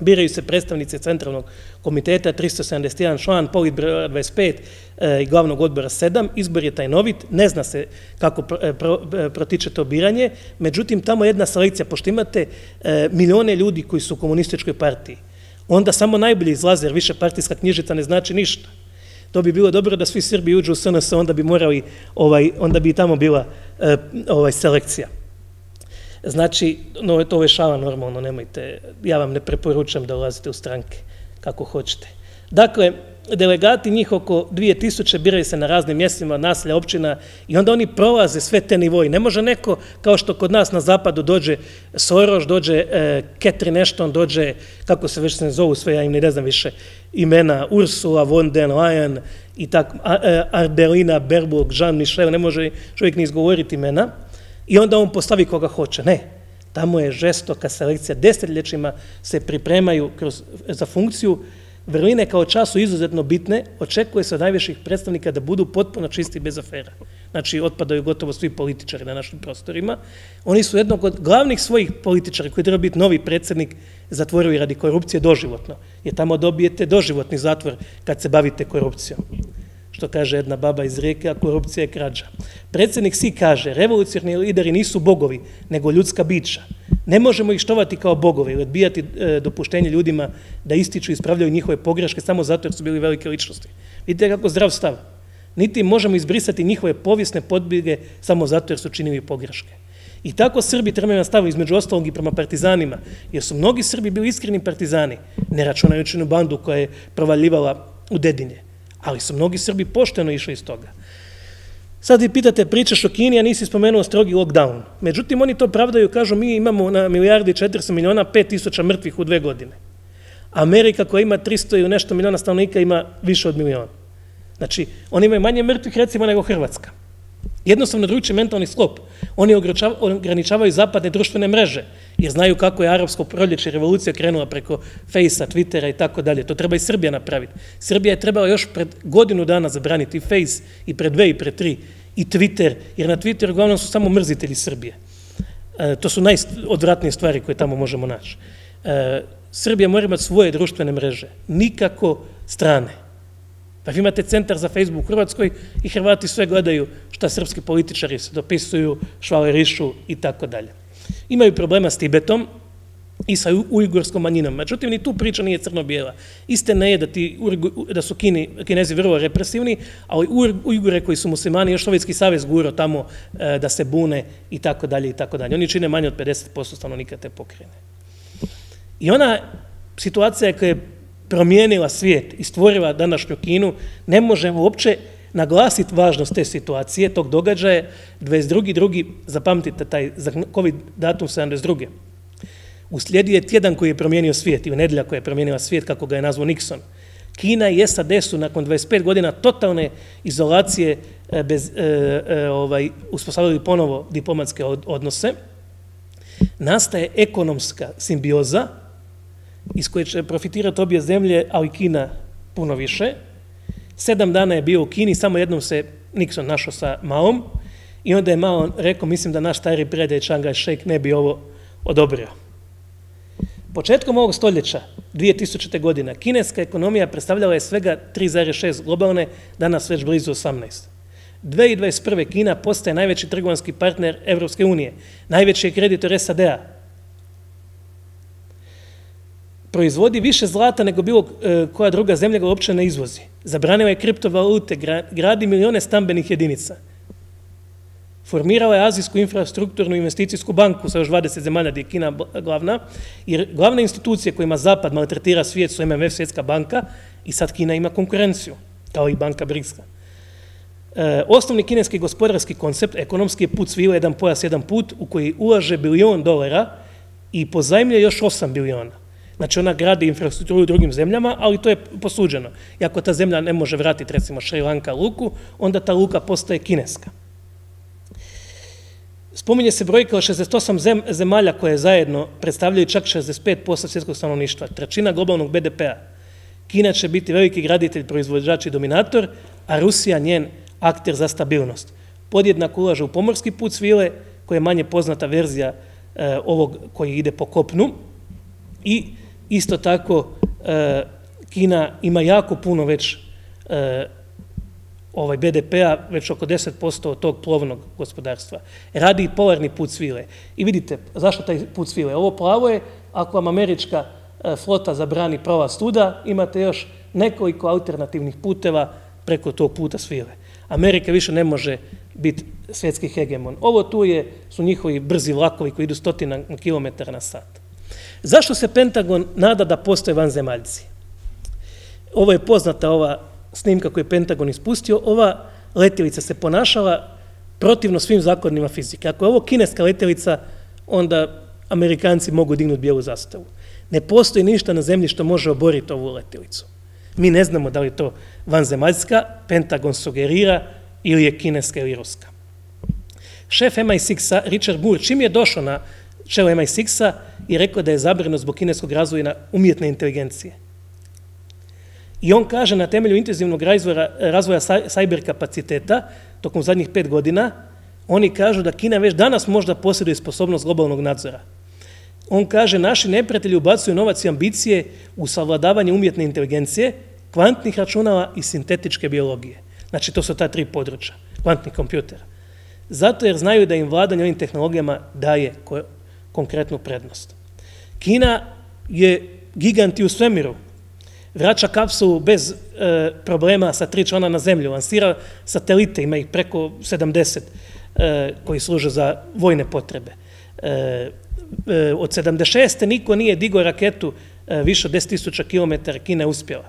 Biraju se predstavnice Centralnog komiteta, 371 član, Politbira 25 i glavnog odbora 7. Izbor je tajnovit, ne zna se kako protiče to biranje, međutim tamo jedna selekcija, pošto imate milione ljudi koji su u komunističkoj partiji, onda samo najbolji izlaze jer više partijska knjižica ne znači ništa. To bi bilo dobro da svi Srbi uđu u SNS, onda bi i tamo bila selekcija. Znači, to je šala normalno, nemojte, ja vam ne preporučam da ulazite u stranke kako hoćete. Dakle, delegati njih oko 2000 biraju se na raznim mjestima, naselja, općina i onda oni prolaze sve te nivoje. Ne može neko, kao što kod nas na zapadu dođe Soros, dođe Catherine Ashton, dođe, kako se već se ne zovu sve, ja im ne znam više imena, Ursula von der Leyen i tako, Ardelina Baerbock, Jean Michel, ne može čovjek ni izgovoriti imena. I onda on postavi koga hoće. Ne, tamo je žestoka selekcija. Desetljećima se pripremaju za funkciju. Vrline kao čas su izuzetno bitne. Očekuje se od najviših predstavnika da budu potpuno čisti bez afera. Znači, otpadaju gotovo svi političari na našim prostorima. Oni su jednog od glavnih svojih političara koji treba biti novi predsjednik zatvorili radi korupcije doživotno. Jer tamo dobijete doživotni zatvor kad se bavite korupcijom. Što kaže jedna baba iz Rijeke, a korupcija je krađa. Predsjednik Xi kaže, revolucionarni lideri nisu bogovi, nego ljudska bića. Ne možemo ih štovati kao bogove ili odbijati dopuštenje ljudima da ističu i ispravljaju njihove pogreške samo zato jer su bili velike ličnosti. Vidite kako zdrav stav. Niti možemo izbrisati njihove povijesne podbige samo zato jer su činili pogreške. I tako Srbi trebaju nastaviti između ostalog i prema partizanima, jer su mnogi Srbi bili iskreni partizani, ne računajući onu bandu koja je provaljivala u Dedinje. Ali su mnogi Srbi pošteno išli iz toga. Sad vi pitate, pričaš o Kini, a nisi spomenuo strogi lockdown. Međutim, oni to pravdaju, kažu, mi imamo na milijardi 400 miliona 5.000 mrtvih u 2 godine. Amerika koja ima 300 i nešto miliona stanovnika ima više od miliona. Znači, oni imaju manje mrtvih, recimo, nego Hrvatska. Jednostavno drugačiji mentalni sklop. Oni ograničavaju zapadne društvene mreže, jer znaju kako je arapsko proljeće revolucija krenula preko Fejsa, Twittera i tako dalje. To treba i Srbija napraviti. Srbija je trebala još pred godinu dana zabraniti i Fejs, i pred 2, i pred 3, i Twitter, jer na Twitteru uglavnom su samo mrzitelji Srbije. To su najodvratnije stvari koje tamo možemo naći. Srbija mora imati svoje društvene mreže, nikako strane. Pa vi imate centar za Facebook u Hrvatskoj i Hrvati sve gledaju šta srpski političari se dopisuju, švalerišu i tako dalje. Imaju problema s Tibetom i sa ujgurskom manjinom. Međutim, ni tu priča nije crno-bijela. Istina je da su Kinezi vrlo represivni, ali Ujgure koji su muslimani, još Sovjetski savez guro tamo da se bune i tako dalje i tako dalje. Oni čine manje od 50% stanovnika te pokrajine. I ona situacija koja je promijenila svijet i stvorila današnju Kinu, ne možemo uopće naglasiti važnost te situacije, tog događaja. 22.2. zapamtite taj znakovit datum 72. Uslijedio je tjedan koji je promijenio svijet ili nedelja koja je promijenila svijet, kako ga je nazvao Nixon. Kina i SAD su nakon 25 godina totalne izolacije uspostavili ponovo diplomatske odnose. Nastaje ekonomska simbioza iz koje će profitirati obje zemlje, ali i Kina puno više. 7 dana je bio u Kini, samo jednom se Nixon našao sa Maom i onda je Mao rekao, mislim da naš stari prijatelj Čang Kaj-šek ne bi ovo odobrio. Početkom ovog stoljeća, 2000. godina, kineska ekonomija predstavljala je svega 3,6 globalne, danas već blizu 18. 2021. Kina postaje najveći trgovanski partner Evropske unije, najveći je kreditor SAD-a, proizvodi više zlata nego bilo koja druga zemlja ga uopće ne izvozi. Zabranila je kriptovalute, gradi milione stambenih jedinica. Formirala je Azijsku infrastrukturnu investicijsku banku sa još 20 zemalja gdje je Kina glavna, jer glavne institucije kojima Zapad maltretira svijet su MMF, Svjetska banka, i sad Kina ima konkurenciju, kao i banka BRICS-a. Osnovni kineski gospodarski koncept, ekonomski je put svila jedan pojas, jedan put, u koji ulaže $1 biljon i pozajmlje još 8 biljona. Znači ona gradi infrastrukturu u drugim zemljama, ali to je posuđeno. I ako ta zemlja ne može vratiti, recimo, Šri Lanka luku, onda ta luka postaje kineska. Spominje se brojka od 68 zemalja koje zajedno predstavljaju čak 65% svjetskog stanovništva, trećina globalnog BDP-a. Kina će biti veliki graditelj, proizvođač i dominator, a Rusija njen akter za stabilnost. Podjednako ulaže u pomorski put svile, koja je manje poznata verzija ovog koji ide po kopnu, i isto tako, Kina ima jako puno već BDP-a, već oko 10% od tog plovnog gospodarstva. Radi i polarni put svile. I vidite, zašto taj put svile? Ovo plavo je, ako vam američka flota zabrani prolaz tuda, imate još nekoliko alternativnih puteva preko tog puta svile. Amerika više ne može biti svjetski hegemon. Ovo tu su njihovi brzi vlakovi koji idu 100 km/h. Zašto se Pentagon nada da postoje vanzemaljci? Ovo je poznata ova snimka koju je Pentagon ispustio. Ova letjelica se ponašala protivno svim zakonima fizike. Ako je ovo kineska letjelica, onda Amerikanci mogu dignuti bijelu zastavu. Ne postoji ništa na zemlji što može oboriti ovu letjelicu. Mi ne znamo da li je to vanzemaljska, Pentagon sugerira, ili je kineska ili ruska. Šef MI6-a, Richard Burr, čim je došao na čelo MI6-a, i rekao da je zabrinut zbog kineskog razvoja umjetne inteligencije. I on kaže, na temelju intenzivnog razvoja sajber kapaciteta, tokom zadnjih 5 godina, oni kažu da Kina već danas možda posjeduje sposobnost globalnog nadzora. On kaže, naši neprijatelji ubacuju novac i ambicije u savladavanje umjetne inteligencije, kvantnih računala i sintetičke biologije. Znači, to su ta 3 područja, kvantnih kompjutera. Zato jer znaju da im vladanje ovim tehnologijama daje konkretnu prednost. Kina je gigant i u svemiru, vraća kapsulu bez problema sa 3 člana na zemlju, lansira satelite, ima ih preko 70 koji služe za vojne potrebe. Od 76. niko nije digao raketu više od 10.000 km, Kina je uspjela.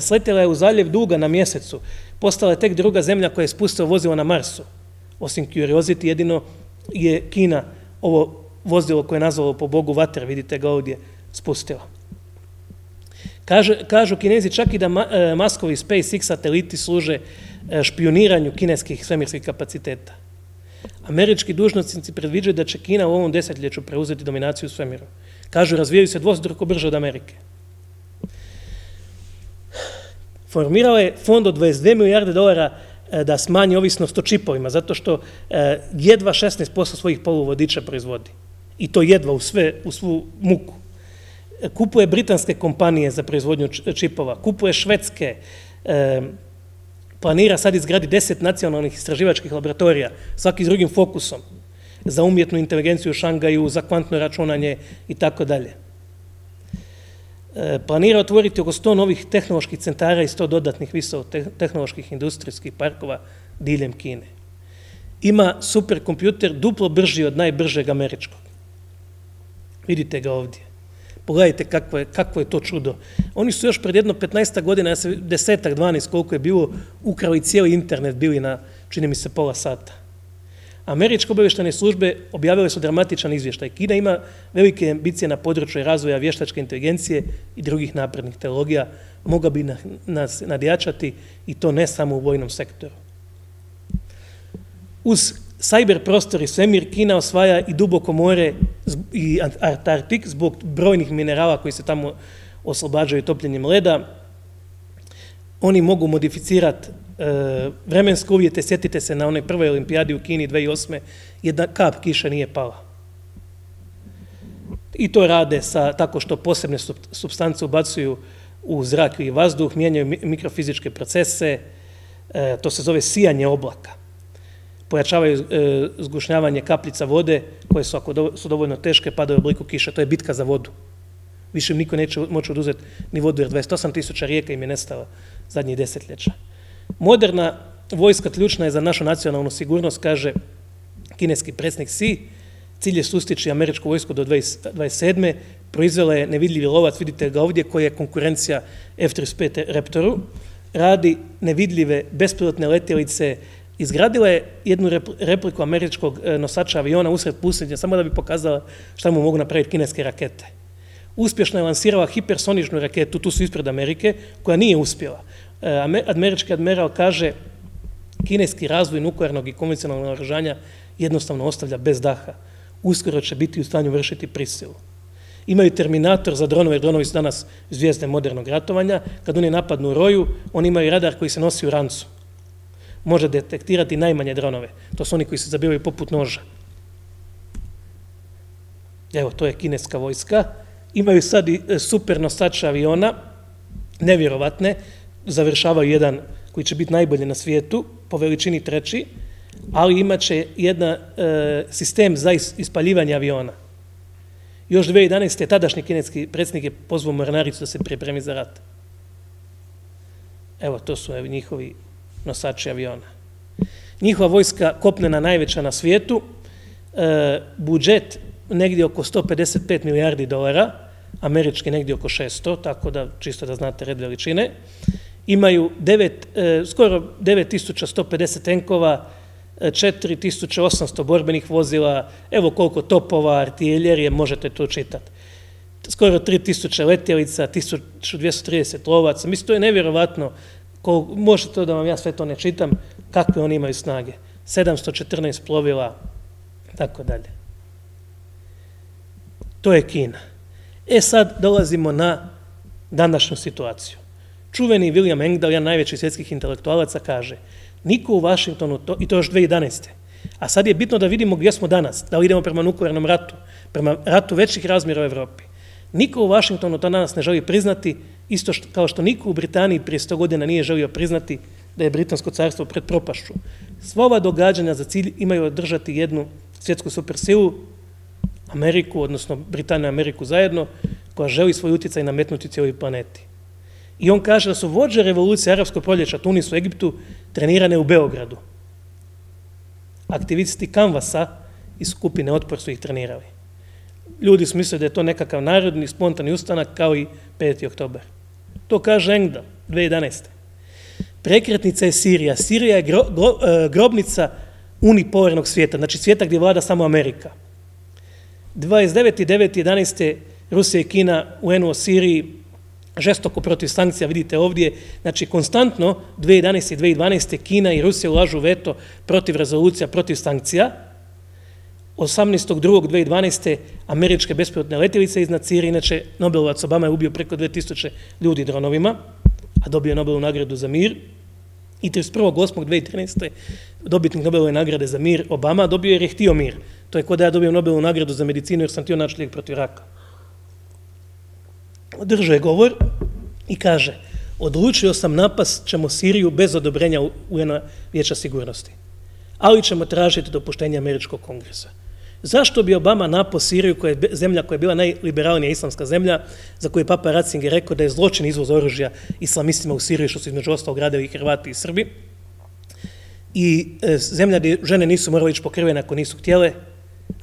Sletjela je u zaljev duga na mjesecu, postala je tek druga zemlja koja je spustila vozilo na Marsu. Osim Curiosity, jedino je Kina ovo vozilo koje je nazvalo po bogu Vater, vidite ga ovdje, spustila. Kažu Kinezi čak i da Maskovi SpaceX sateliti služe špioniranju kineskih svemirskih kapaciteta. Američki dužnosnici predviđaju da će Kina u ovom desetljeću preuzeti dominaciju svemiru. Kažu, razvijaju se dvostruko brže od Amerike. Formirao je fond od 22 milijarde dolara da smanji ovisnost o čipovima, zato što jedva 16% svojih poluvodiča proizvodi. I to jedva u svu muku. Kupuje britanske kompanije za proizvodnju čipova, kupuje švedske, planira sad izgradi 10 nacionalnih istraživačkih laboratorija, svaki s drugim fokusom, za umjetnu inteligenciju u Šangaju, za kvantno računanje i tako dalje. Planira otvoriti oko 100 novih tehnoloških centara i 100 dodatnih visokotehnoloških industrijskih parkova diljem Kine. Ima superkompjuter duplo brži od najbržeg američkog. Vidite ga ovdje. Pogledajte kako je to čudo. Oni su još pred jedno 15 godina, ja se 10-12 koliko je bilo, ukrali cijeli internet, bili na, čini mi se, pola sata. Američke obavještajne službe objavile su dramatičan izvještaj. Kina ima velike ambicije na području razvoja vještačke inteligencije i drugih naprednih tehnologija. Mogla bi nas nadjačati i to ne samo u vojnom sektoru. Uz sajber prostor i svemir Kina osvaja i duboko more i Antarktik zbog brojnih minerala koji se tamo oslobađaju topljenjem leda. Oni mogu modificirati vremenske uvjete. Sjetite se na onoj prvoj olimpijadi u Kini 2008. Jedna kap kiša nije pala. I to rade tako što posebne supstance ubacuju u zrak i vazduh, mijenjaju mikrofizičke procese, to se zove sijanje oblaka. Pojačavaju zgušnjavanje kapljica vode koje su, ako su dovoljno teške, padaju u obliku kiše. To je bitka za vodu. Više im niko neće moći oduzeti ni vodu, jer 28.000 rijeka im je nestala zadnjih desetljeća. Moderna vojska ključna je za našu nacionalnu sigurnost, kaže kineski predsjednik Xi. Cilj je sustići američku vojsku do 2027. Proizvela je nevidljivi lovac, vidite ga ovdje, koji je konkurencija F-35 Raptoru. Radi nevidljive bespilotne letjelice. Izgradila je jednu repliku američkog nosača aviona usred pustinje, samo da bi pokazala šta mu mogu napraviti kineske rakete. Uspješno je lansirala hipersoničnu raketu, tu su ispred Amerike, koja nije uspjela. Američki admiral kaže, kineski razvoj nuklearnog i konvencionalnog naoružanja jednostavno ostavlja bez daha. Uskoro će biti u stanju vršiti prisilu. Imaju terminator za dronove, jer dronovi su danas zvijezde modernog ratovanja. Kad oni napadnu roju, oni imaju radar koji se nosi u rancu. Može detektirati najmanje dronove. To su oni koji se zabivaju poput noža. Evo, to je kineska vojska. Imaju sad i super nosače aviona, nevjerovatne, završavaju jedan koji će biti najbolji na svijetu, po veličini treći, ali imaće jedan sistem za ispaljivanje aviona. Još 2011. tadašnji kineski predsjednik je pozvao mornaricu da se pripremi za rat. Evo, to su njihovi nosači aviona. Njihova vojska kopnena najveća na svijetu, budžet negdje oko 155 milijardi dolara, američki negdje oko 600, tako da čisto da znate red veličine. Imaju skoro 9150 tenkova, 4800 borbenih vozila, evo koliko topova, artiljerije, možete to čitati. Skoro 3000 letjelica, 1230 lovaca, mislim, to je nevjerovatno. Možete to da vam ja sve to ne čitam, kakve oni imaju snage. 714 plovila, tako dalje. To je Kina. E sad dolazimo na današnju situaciju. Čuveni William Engdahl, jedan najveći svjetskih intelektualaca, kaže niko u Washingtonu, i to još 2011. A sad je bitno da vidimo gdje smo danas, da li idemo prema nuklearnom ratu, prema ratu većih razmjera u Evropi. Niko u Washingtonu to danas ne želi priznati, isto kao što niko u Britaniji prije 100 godina nije želio priznati da je Britansko carstvo pred propašću. Sva ova događanja za cilj imaju održati jednu svjetsku supersilu, Ameriku, odnosno Britaniju i Ameriku zajedno, koja želi svoj utjecaj nametnuti cijeloj planeti. I on kaže da su vođe revolucije arapskog proljeća, Tunisu i Egiptu, trenirane u Beogradu. Aktivisti Kanvasa iz skupine Otpor su ih trenirali. Ljudi su mislili da je to nekakav narodni, spontani ustanak kao i 5. oktober. To kaže Engdahl. 2011. Prekretnica je Sirija. Sirija je grobnica unipolarnog svijeta, znači svijeta gdje vlada samo Amerika. 29.9.11. Rusija i Kina UN-u o Siriji žestoko protiv sankcija, vidite ovdje, znači konstantno 2011. i 2012. Kina i Rusija ulažu veto protiv rezolucija, protiv sankcija. 18.2.2012. američke bespilotne letjelice iznad Sirije, inače Nobelovac Obama je ubio preko 2000 ljudi dronovima, a dobio je Nobelovu nagradu za mir. I 31.8.2013. dobitnik Nobelove nagrade za mir Obama dobio je jer je htio mir. To je kao da ja dobijem Nobelovu nagradu za medicinu jer sam htio naći lijek protiv raka. Održao je govor i kaže: odlučio sam, napast ćemo Siriju bez odobrenja UN-a Vijeća sigurnosti, ali ćemo tražiti dopuštenje Američkog kongresa. Zašto bi Obama napao Siriju, koja je zemlja koja je bila najliberalnija islamska zemlja, za koju je Papa Ratzinger rekao da je zločin izvoz oružja islamistima u Siriju, što su između ostalog radili i Hrvati i Srbi, i zemlja gdje žene nisu morale ići pokrivene ako nisu htjele,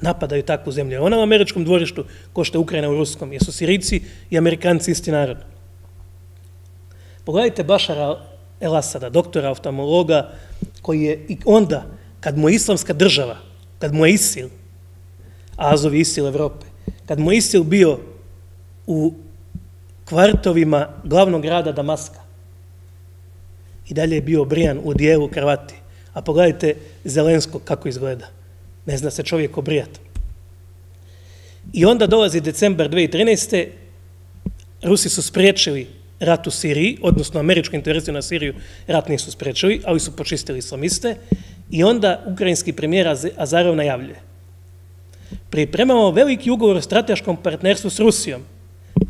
napadaju takvu zemlju. Ona u američkom dvorištu, ko što je Ukrajina u ruskom, jer su Sirici i Amerikanci isti narod. Pogledajte Bašara el-Asada, doktora oftalmologa, koji je i onda, kad mu je islamska država, kad mu je ISIL, Azov i ISIL Evrope, kad mu je ISIL bio u kvartovima glavnog grada Damaska, i dalje je bio obrijan u dijelu kravati. A pogledajte Zelenskog kako izgleda. Ne zna se čovjek obrijati. I onda dolazi decembar 2013. Rusi su spriječili rat u Siriji, odnosno američku intervenciju na Siriju rat nisu spriječili, ali su počistili islamiste. I onda ukrajinski premijer Azarov najavljuje: pripremamo veliki ugovor o strateškom partnerstvu s Rusijom.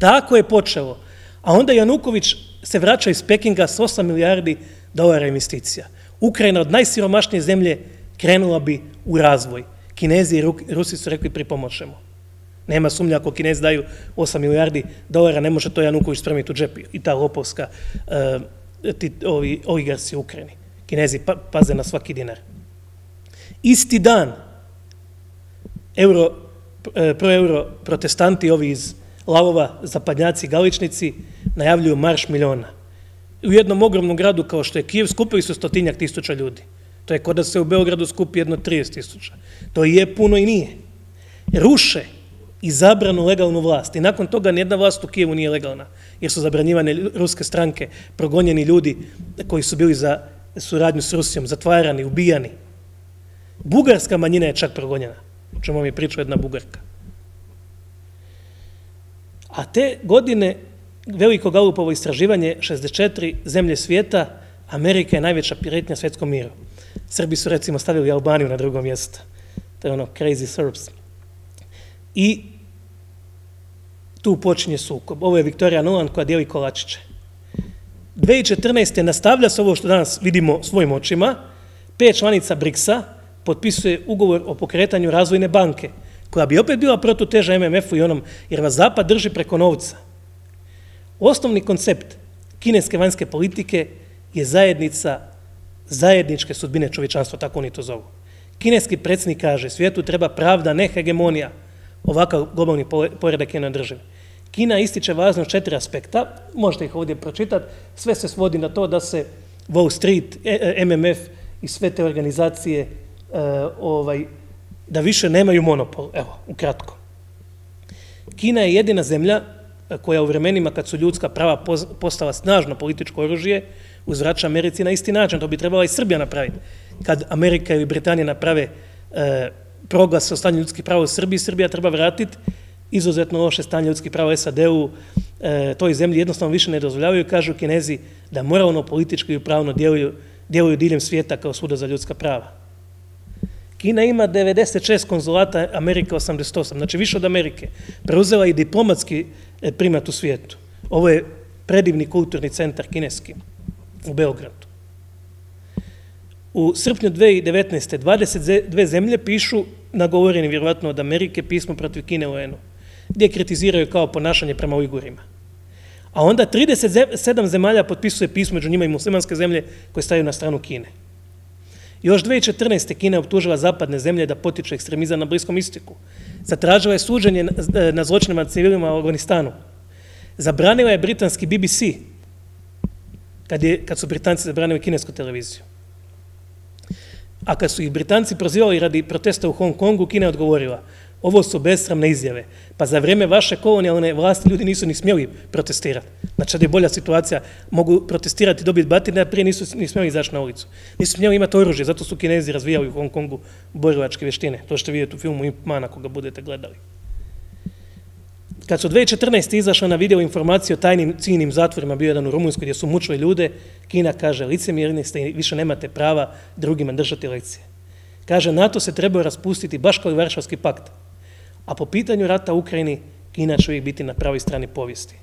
Tako je počelo. A onda Januković se vraća iz Pekinga s 8 milijardi dolara investicija. Ukrajina od najsiromašnije zemlje krenula bi u razvoj. Kinezi i Rusi su rekli: pripomoćemo. Nema sumnja, ako Kinezi daju 8 milijardi dolara, ne može to Januković spremiti u džepi. I ta lopovska oligarsi u Ukrajini. Kinezi paze na svaki dinar. Isti dan proeuro protestanti, ovi iz Lavova, zapadnjaci i galičnici, najavljuju marš miliona. U jednom ogromnom gradu kao što je Kijev skupili su 100.000 ljudi. To je kao da se u Beogradu skupi jedno 30.000. To je puno i nije. Ruše izabranu legalnu vlast. I nakon toga nijedna vlast u Kijevu nije legalna, jer su zabranjivane ruske stranke, progonjeni ljudi koji su bili za suradnju s Rusijom, zatvarani, ubijani. Bugarska manjina je čak progonjena, o čemu mi je pričala jedna Bugarka. A te godine veliko Galupovo istraživanje, 64 zemlje svijeta, Amerika je najveća prijetnja svjetskom miru. Srbi su recimo stavili Albaniju na drugo mjesto. To je ono crazy Serbs. I tu počinje sukob. Ovo je Viktorija Nuland koja dijeli kolačiće. 2014. nastavlja se ovo što danas vidimo svojim očima. 5 članica BRICS-a potpisuje ugovor o pokretanju razvojne banke, koja bi opet bila protuteža MMF-u i onom, jer vas Zapad drži preko novca. Osnovni koncept kineske vanjske politike je zajednica zajedničke sudbine čovječanstva, tako oni to zovu. Kineski predsjednik kaže: svijetu treba pravda, ne hegemonija. Ovakav globalni poredak je neodrživ. Kina ističe važnost 4 aspekta, možete ih ovdje pročitati, sve se svodi na to da se Wall Street, MMF i sve te organizacije da više nemaju monopol, evo, ukratko. Kina je jedina zemlja koja u vremenima kad su ljudska prava postala snažno političko oružje, uzvraća Americi na isti način. To bi trebala i Srbija napraviti. Kad Amerika ili Britanija naprave proglas o stanju ljudskih prava u Srbiji, Srbija treba vratiti izuzetno loše stanje ljudskih prava u SAD-u. Toj zemlji jednostavno više ne dozvoljavaju, kažu Kinezi, da moralno, politički i pravno djeluju diljem svijeta kao suda za ljudska prava. Kina ima 96 konzulata, Amerika 88, znači više od Amerike. Preuzela i diplomatski primat u svijetu. Ovo je predivni kulturni centar kineski u Beogradu. U srpnju 2019. 22 zemlje pišu, nagovoreni vjerovatno od Amerike, pismo protiv Kine UN-u, gdje kritiziraju kao ponašanje prema Ujgurima. A onda 37 zemalja potpisuje pismo, među njima i muslimanske zemlje koje staju na stranu Kine. Još 2014. Kina je optužila zapadne zemlje da potiče ekstremizam na Bliskom istoku. Zatražila je suđenje na zločinima civilima u Afganistanu. Zabranila je britanski BBC. kad su Britanci zabranili kinesku televiziju. A kad su ih Britanci prozivali radi protesta u Hong Kongu, Kina je odgovorila, ovo su besramne izjave, pa za vreme vaše kolonijalne vlasti ljudi nisu ni smjeli protestirati. Znači, sad je bolja situacija, mogu protestirati i dobiti batine, a prije nisu ni smjeli izaći na ulicu. Nisu smjeli imati oružje, zato su Kinezi razvijali u Hong Kongu borilačke vještine. To što vidite u filmu Ip Man, ako ga budete gledali. Kad su 2014. izašle na video informacije o tajnim cijenim zatvorima, bio jedan u Rumunjskoj gdje su mučili ljude, Kina kaže, licemjerni ste i više nemate prava drugima držati lekcije. Kaže, NATO se treba raspustiti baš kao i Varšavski pakt. A po pitanju rata u Ukrajini, Kina će uvijek biti na pravoj strani povijesti.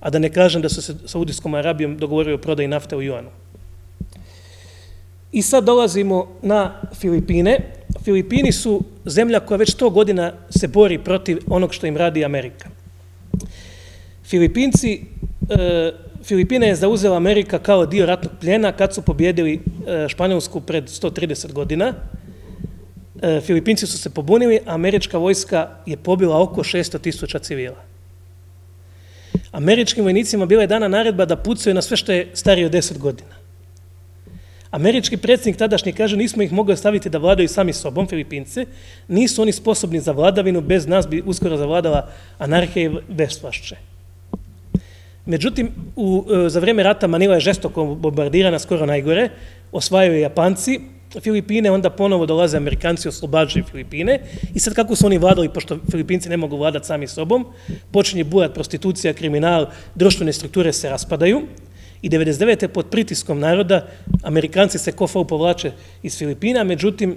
A da ne kažem da su se Saudijskom Arabijom dogovorili o prodaji nafte u Juanu. I sad dolazimo na Filipine. Filipini su zemlja koja već 100 godina se bori protiv onog što im radi Amerika. Filipine je zauzela Amerika kao dio ratnog plijena kad su pobjedili Španjolsku pred 130 godina. Filipinci su se pobunili, a američka vojska je pobila oko 600.000 civila. Američkim vojnicima bila je dana naredba da pucaju na sve što je starije od 10 godina. Američki predsjednik tadašnji kaže, nismo ih mogli ostaviti da vladaju sami sobom, Filipinci, nisu oni sposobni za vladavinu, bez nas bi uskoro zavladala anarhija i besvlašće. Međutim, za vrijeme rata Manila je žestoko bombardirana, skoro najgore, osvajaju Japanci Filipine, onda ponovo dolaze Amerikanci, oslobađaju Filipine i sad kako su oni vladali, pošto Filipinci ne mogu vladati sami sobom, počinje bujat prostitucija, kriminal, društvene strukture se raspadaju i 99. pod pritiskom naroda Amerikanci se ko falu povlače iz Filipina, međutim,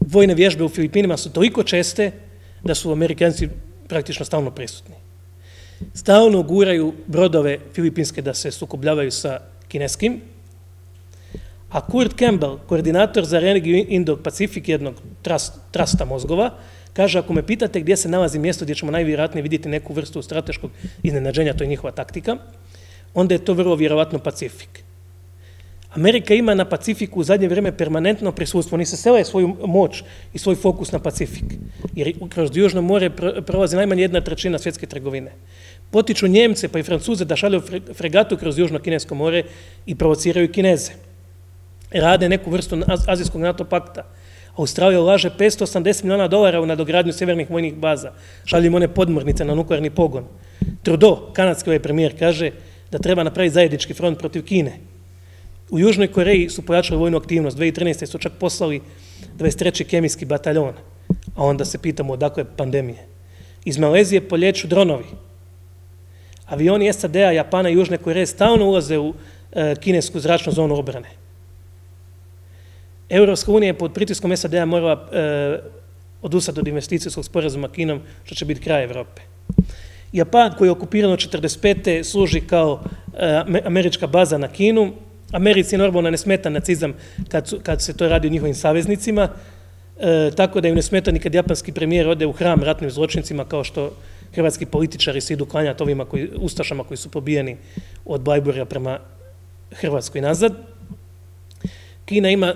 vojne vježbe u Filipinima su toliko česte da su Amerikanci praktično stalno prisutni. Stalno guraju brodove filipinske da se sukobljavaju sa kineskim, a Kurt Campbell, koordinator za regiju Indo-Pacifik, jednog trasta mozgova, kaže, ako me pitate gdje se nalazi mjesto gdje ćemo najvjerojatnije vidjeti neku vrstu strateškog iznenađenja, to je njihova taktika, onda je to vrlo vjerovatno Pacifik. Amerika ima na Pacifiku u zadnje vrijeme permanentno prisustvo, oni se sele svoju moć i svoj fokus na Pacifik, jer kroz Južno more prolazi najmanje 1/3 svjetske trgovine. Potiču Njemce pa i Francuze da šalju fregatu kroz Južno-Kinesko more i provociraju Kineze. Rade neku vrstu Azijskog NATO pakta. Australija ulaže $580 miliona u nadogradnju severnih vojnih baza. Šalju one podmornice na nuklearni pogon. Trudeau, kanadski ovaj premijer, kaže da treba napraviti zajednički front protiv Kine. U Južnoj Koreji su pojačali vojnu aktivnost. 2013. su čak poslali 23. kemijski bataljon. A onda se pitamo odakle pandemije. Iz Malezije poljeću dronovi. Avioni SAD-a, Japana i Južne Koreje stalno ulaze u kinesku zračnu zonu obrane. Europska unija je pod pritiskom SAD-a morala odustati od investicijskog sporazuma Kinom, što će biti kraj Evrope. Japan, koji je okupirano 1945. služi kao američka baza na Kinu. Americi je normalno ne smeta nacizam kad se to radi o njihovim saveznicima, tako da im ne smeta ni kad japanski premijer ode u hram ratnim zločincima, kao što hrvatski političari se idu klanjati ovima ustašama koji su pobijeni od Bleiburga prema Hrvatskoj nazad. Kina ima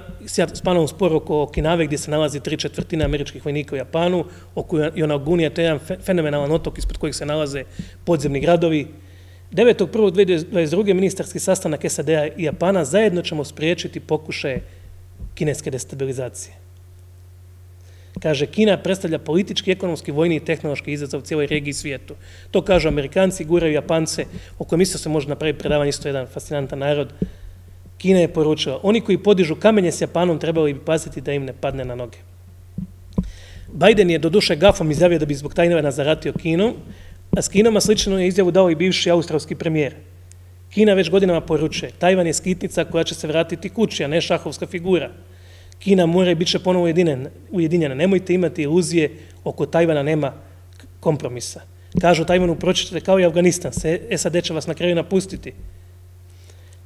spanovnu sporu oko Okinave, gdje se nalazi 3/4 američkih vojnika u Japanu, oko Jonagunija, to je jedan fenomenalan otok ispod kojih se nalaze podzemni gradovi. 9.1.2022. ministarski sastanak SAD-a i Japana, zajedno ćemo spriječiti pokušaje kineske destabilizacije. Kaže, Kina predstavlja politički, ekonomski, vojni i tehnološki izazov cijeloj regiji i svijetu. To kažu Amerikanci, guraju Japance, o kojem isto se može napraviti predavanje, isto jedan fascinantan narod. Kina je poručila, oni koji podižu kamenje s Japanom trebali bi paziti da im ne padne na noge. Biden je doduše gafom izjavio da bi zbog Tajvana zaratio Kinu, a s Kinama sličnu je izjavu dao i bivši australski premijer. Kina već godinama poručuje, Tajvan je skitnica koja će se vratiti kući, a ne šahovska figura. Kina mora i bit će ponovo ujedinjena. Nemojte imati iluzije, oko Tajvana nema kompromisa. Kažu Tajvanu, proćete kao i Afganistan, SAD će vas na kraju napustiti.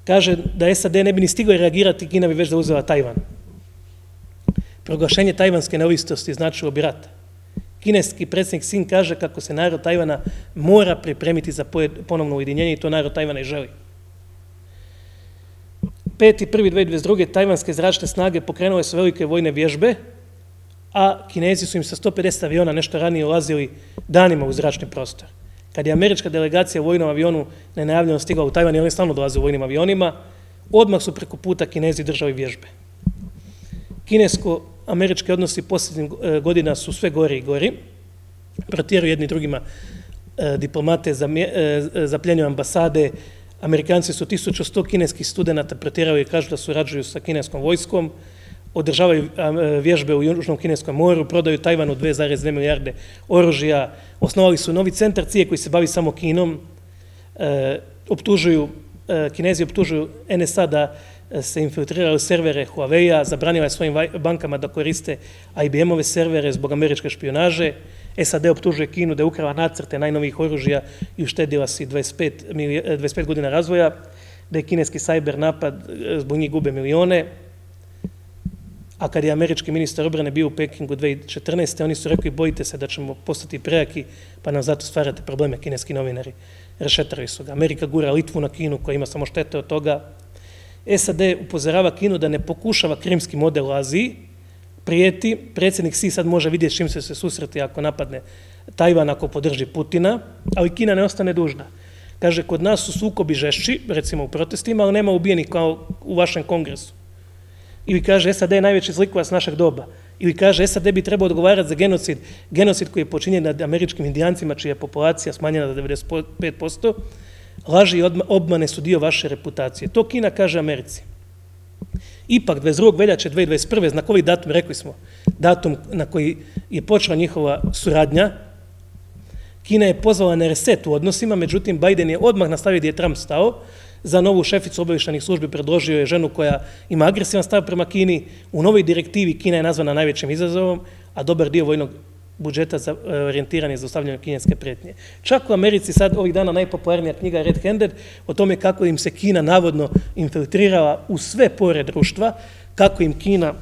Kaže da SAD ne bi ni stigla reagirati, Kina bi već zauzela Tajvan. Proglašenje tajvanske neovisnosti značilo bi rat. Kineski predsjednik Sin kaže kako se narod Tajvana mora pripremiti za ponovno ujedinjenje i to narod Tajvana i želi. 5.1.2022. tajvanske zračne snage pokrenule su velike vojne vježbe, a Kinezi su im sa 150 aviona nešto ranije ulazili danima u zračni prostor. Kad je američka delegacija u vojnom avionu nenajavljeno stigla u Tajvan, jer oni stalno dolaze u vojnim avionima, odmah su preko puta Kinezi držali vježbe. Kinesko-američki odnosi posljednjih godina su sve gori i gori, protjeruju jedni drugima diplomate, zapljenjuju ambasade. Amerikanci su 1100 kineskih studenta protjerali i kažu da surađuju sa kineskom vojskom, održavaju vježbe u Južnom Kineskom moru, prodaju Tajvanu 2,2 milijarde oružja, osnovali su novi centar CIA koji se bavi samo Kinom, Kinezi optužuju NSA da se infiltrirali servere Huawei-a, zabranila je svojim bankama da koriste IBM-ove servere zbog američke špionaže, SAD optužuje Kinu da je ukrala nacrte najnovijih oružja i uštedila si 25 godina razvoja, da je kineski sajber napad, zbog njih gube milione. A kad je američki ministar obrane bio u Pekingu 2014. oni su rekli, bojite se da ćemo postati prejaki, pa nam zato stvarate probleme, kineski novinari. Rešetari su ga. Amerika gura Litvu na Kinu koja ima samo štete od toga. SAD upozorava Kinu da ne pokušava krimski model u Aziji, prijeti, predsjednik Xi sad može vidjeti s čim se susreti ako napadne Tajvan, ako podrži Putina, ali Kina ne ostane dužna. Kaže, kod nas su sukobi žešći, recimo u protestima, ali nema ubijenih kao u vašem kongresu. Ili kaže, SAD je najveći zlikovac našeg doba. Ili kaže, SAD bi trebao odgovarati za genocid koji je počinjen nad američkim indijancima, čija je populacija smanjena za 95%, laži i obmane su dio vaše reputacije. To Kina kaže Americi. Ipak, 22. veljače 2021. znakovit datum, rekli smo, datum na koji je počela njihova suradnja, Kina je pozvala na reset u odnosima, međutim, Biden je odmah nastavio gdje je Trump stao. Za novu šeficu obavještajnih službi predložio je ženu koja ima agresivan stav prema Kini. U novoj direktivi Kina je nazvana najvećim izazovom, a dobar dio vojnog budžeta orijentiran je za zaustavljanje kineske prijetnje. Čak u Americi sad ovih dana najpopularnija knjiga je Red Handed o tome kako im se Kina navodno infiltrirala u sve pore društva, kako im Kina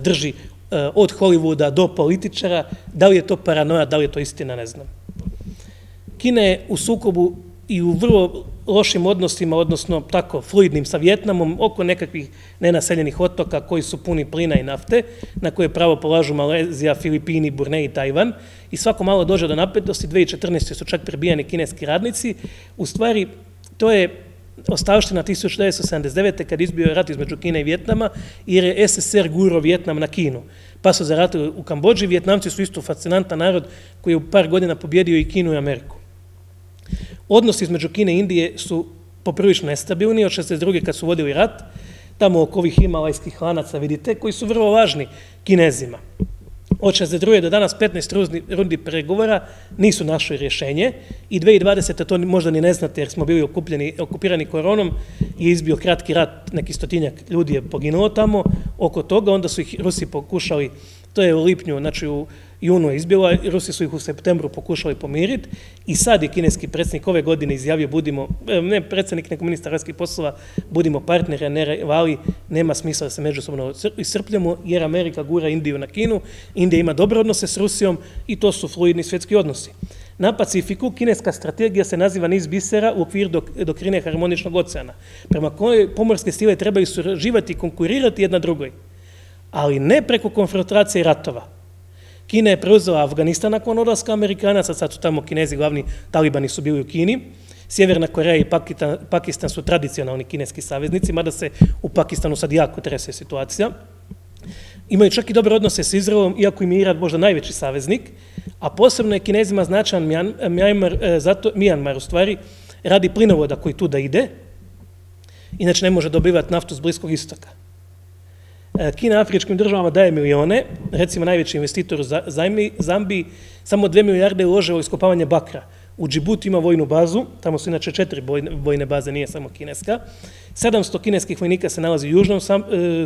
drži od Hollywooda do političara, da li je to paranoja, da li je to istina, ne znam. Kina je u sukobu i u vrlo lošim odnosima, odnosno tako fluidnim sa Vjetnamom, oko nekakvih nenaseljenih otoka koji su puni plina i nafte, na koje pravo polažu Malezija, Filipini, Brunei i Tajvan. I svako malo dođe do napetosti, 2014. su čak prebijani kineski radnici. U stvari, to je ostavština 1979. kad izbio rat između Kine i Vjetnama, jer je SSR guro Vjetnam na Kinu. Pa su zaratili u Kambodži, Vjetnamci su isto fascinantan narod koji je u par godina pobjedio i Kinu i Ameriku. Odnosi između Kine i Indije su poprilično nestabilni, od 1962. kad su vodili rat, tamo oko ovih himalajskih lanaca, vidite, koji su vrlo važni Kinezima. Od 1962. do danas 15 rundi pregovora nisu našli rješenje i 2020. to možda ni ne znate jer smo bili okupirani koronom i izbio kratki rat, neki 100-tinjak ljudi je poginulo tamo, oko toga onda su ih Rusi pokušali, to je u lipnju, znači u junu je izbila, Rusi su ih u septembru pokušali pomiriti i sad je kineski predsjednik ove godine izjavio budimo, ne predsjednik, nego ministar vanjskih poslova, budimo partnere, ne rivali, nema smisla da se međusobno iscrpljamo jer Amerika gura Indiju na Kinu, Indija ima dobre odnose s Rusijom i to su fluidni svjetski odnosi. Na Pacifiku kineska strategija se naziva niz bisera u okviru doktrine harmoničnog oceana, prema kojoj pomorske sile trebaju surađivati i konkurirati jedna drugoj, ali ne preko konfrontacije i ratova. Kina je preuzela Afganistan nakon odlaska Amerikanaca, sad su tamo Kinezi, glavni talibani su bili u Kini. Sjeverna Koreja i Pakistan su tradicionalni kineski saveznici, mada se u Pakistanu sad jako trese situacija. Imaju čak i dobre odnose s Izraelom, iako im je Iran možda najveći saveznik, a posebno je Kinezima značajan Mijanmar, u stvari, radi plinovoda koji tu da ide, inače ne može dobivati naftu s Bliskog istoka. Kina afričkim državama daje milione, recimo najveći investitor u Zambiji, samo 2 milijarde ulože u iskopavanje bakra. U Džibuti ima vojnu bazu, tamo su inače 4 vojne baze, nije samo kineska. 700 kineskih vojnika se nalazi u Južnom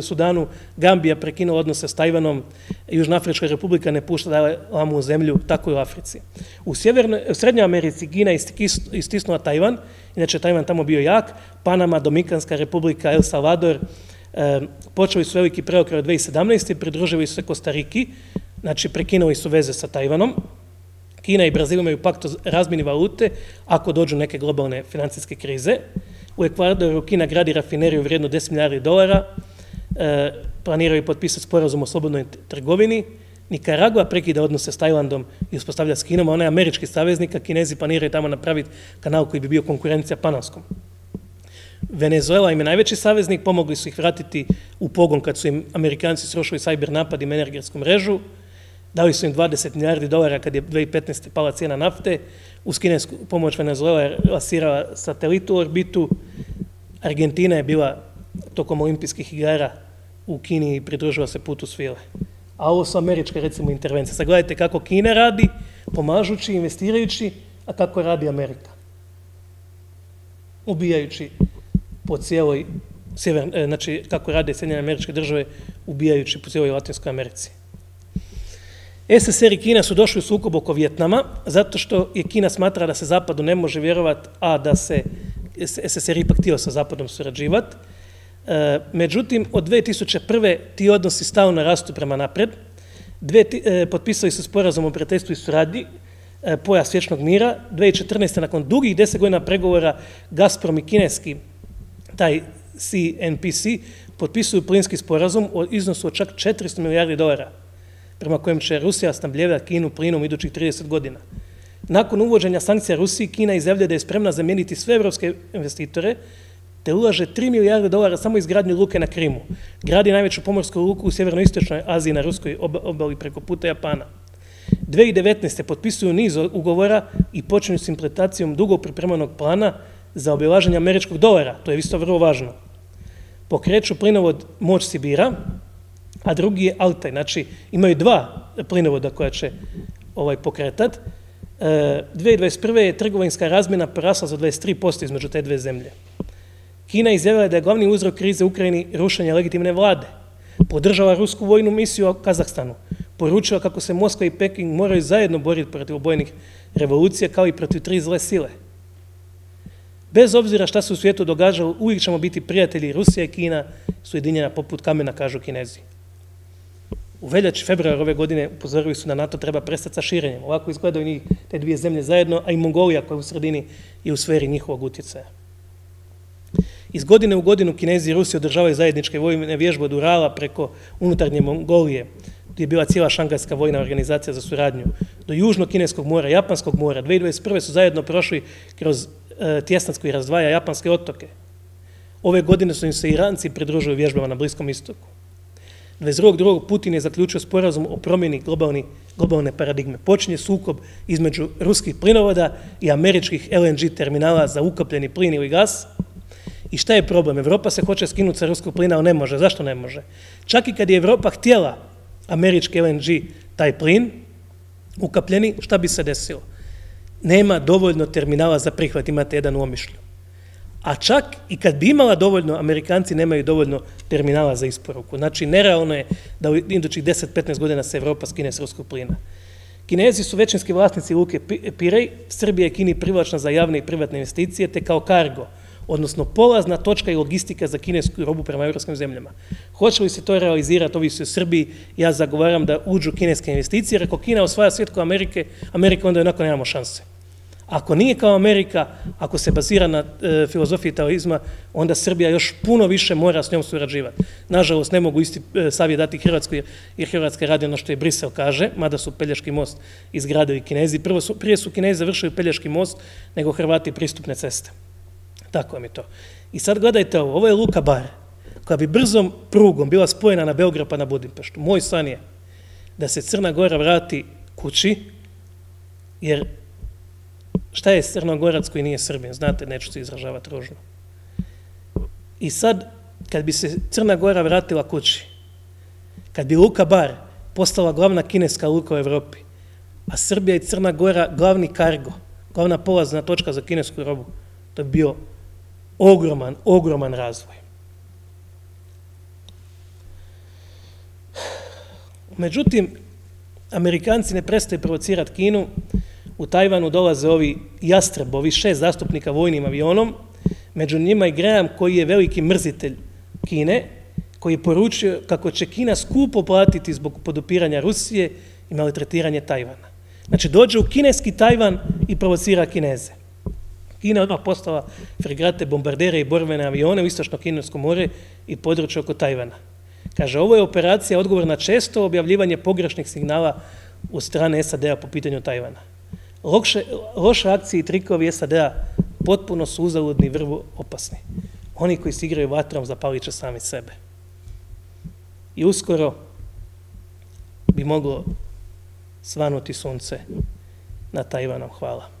Sudanu, Gambija prekinula odnose s Tajvanom, Južnoafrička republika ne pušta lamu u zemlju, tako i u Africi. U Srednjoj Americi Kina istisnula Tajvan, inače Tajvan tamo bio jak, Panama, Dominikanska republika, El Salvador, počeli su veliki preokret od 2017. pridružili su se Kostariki, znači prekinuli su veze sa Tajvanom. Kina i Brazil imaju pakt o razmjeni valute ako dođu neke globalne financijske krize. U Ekvadoru Kina gradi rafineriju vrijednu 10 milijardi dolara, planiraju potpisati sporazum o slobodnoj trgovini, Nikaragua prekida odnose s Tajlandom i uspostavlja s Kinom, a ona je američki saveznik, a Kinezi planiraju tamo napraviti kanal koji bi bio konkurencija Panamskom. Venezuela im je najveći saveznik, pomogli su ih vratiti u pogon kad su im Amerikanci srušili sajber napadima na energetsku mrežu, dali su im $20 milijardi kad je 2015. pala cijena nafte, uz kinesku pomoć Venezuela je lansirala satelitu u orbitu, Argentina je bila tokom olimpijskih igara u Kini i pridružila se putu svile. A ovo su američke, recimo, intervencije. Sad gledajte kako Kina radi, pomažući, investirajući, a kako radi Amerika. Ubijajući po cijeloj, znači kako rade Sjedinjene Američke Države, ubijajući po cijeloj Latinskoj Americi. SSR i Kina su došli u sukob oko Vjetnama, zato što je Kina smatra da se Zapadu ne može vjerovati, a da se SSR ipak htio sa Zapadom surađivati. Međutim, od 2001. ti odnosi stalno rastu prema napred. Potpisali su sporazum o prijateljstvu i suradnji, pojas vječnog mira. 2014. nakon dugih 10 godina pregovora, Gazprom i kineski, taj CNPC, potpisuju plinski sporazum o iznosu od čak $400 milijardi, prema kojem će Rusija snabdijevati Kinu plinom idućih 30 godina. Nakon uvođenja sankcija Rusiji, Kina izjavlja da je spremna zamijeniti sve evropske investitore, te ulaže $3 milijarde samo izgradnju luke na Krimu. Gradi najveću pomorsku luku u sjeverno-istočnoj Aziji na ruskoj obali preko puta Japana. 2019. potpisuju niz ugovora i počinju s implementacijom dugo pripremanog plana za obilaženje američkog dolara, to je isto vrlo važno. Pokreću plinovod Moć Sibira, a drugi je Altaj, znači imaju 2 plinovoda koja će pokretati. 2021. je trgovinska razmjena porasla za 23% između te 2 zemlje. Kina izjavila da je glavni uzrok krize u Ukrajini rušenje legitimne vlade, podržala rusku vojnu misiju u Kazahstanu, poručila kako se Moskva i Peking moraju zajedno boriti protiv obojenih revolucija kao i protiv 3 zle sile. Bez obzira šta se u svijetu događalo, uvijek ćemo biti prijatelji. Rusija i Kina su jedinjena poput kamena, kažu Kinezi. U veljači, februar ove godine upozorili su da NATO treba prestati sa širenjem. Ovako izgledaju njih te 2 zemlje zajedno, a i Mongolija koja u sredini je u sferi njihovog utjecaja. Iz godine u godinu Kinezi i Rusi održavaju zajedničke vojne vježbe od Urala preko unutarnje Mongolije, gdje je bila cijela Šangajska vojna organizacija za suradnju, do Južno-Kineskog mora, Japanskog mora. 2021. su zajedno prošli kroz tjesnac koji razdvaja japanske otoke. Ove godine su im se Iranci pridružuju vježbama na Bliskom istoku. 22. Putin je zaključio sporazum o promjeni globalne paradigme. Počinje sukob između ruskih plinovoda i američkih LNG terminala za ukapljeni plin ili gas. I šta je problem? Evropa se hoće skinuti sa ruskog plina, ali ne može. Zašto ne može? Čak i kad je Evropa htjela američki LNG, taj plin, ukapljeni, šta bi se desilo? Nema dovoljno terminala za prihvat, imate jedan u Omišlju. A čak i kad bi imala dovoljno, Amerikanci nemaju dovoljno terminala za isporuku. Znači, nerealno je da u idućih 10-15 godina se Evropa skine s ruskog plina. Kinezi su većinski vlasnici luke Pirej, Srbija je Kini privlačna za javne i privatne investicije, te kao kargo, odnosno polazna točka i logistika za kinesku robu prema evropskim zemljama. Hoće li se to realizirati, ovisi o Srbiji, ja zagovaram da uđu kineske investicije, jer ako Kina osvaja svijet kao Amerike, onda onako nemamo šanse. Ako nije kao Amerika, ako se bazira na filozofiji taoizma, onda Srbija još puno više mora s njom surađivati. Nažalost, ne mogu isti savjet dati Hrvatskoj, jer Hrvatska radi ono što je Brisel kaže, mada su Pelješki most izgradili Kinezi. Prije su Kinezi završili Pelješki most, nego Hrvati pristupne ceste. Tako vam je to. I sad gledajte ovo, ovo je Luka Bar, koja bi brzom prugom bila spojena na Beograd pa na Budimpeštu. Moj san je da se Crna Gora vrati kući, jer šta je Crnogorac koji nije Srbin? Znate, neću se izražavati ružno. I sad, kad bi se Crna Gora vratila kući, kad bi Luka Bar postala glavna kineska luka u Evropi, a Srbija i Crna Gora glavni kargo, glavna polazna točka za kinesku robu, to bi bio ogroman razvoj. Međutim, Amerikanci ne prestaju provocirati Kinu. U Tajvanu dolaze ovi jastrebovi, 6 zastupnika vojnim avionom, među njima i Graham koji je veliki mrzitelj Kine, koji je poručio kako će Kina skupo platiti zbog podupiranja Rusije i maltretiranja Tajvana. Znači, dođe u kineski Tajvan i provocira Kineze. Kina odmah postala fregate, bombardere i borbene avione u istočno Kinesko more i područje oko Tajvana. Kaže, ovo je operacija odgovor na često objavljivanje pogrešnih signala od strane SAD-a po pitanju Tajvana. Loše akcije i trikovi SAD-a potpuno su uzaludni i vrlo opasni. Oni koji se igraju vatrom zapaliće sami sebe. I uskoro bi moglo svanuti sunce nad Tajvanom. Hvala.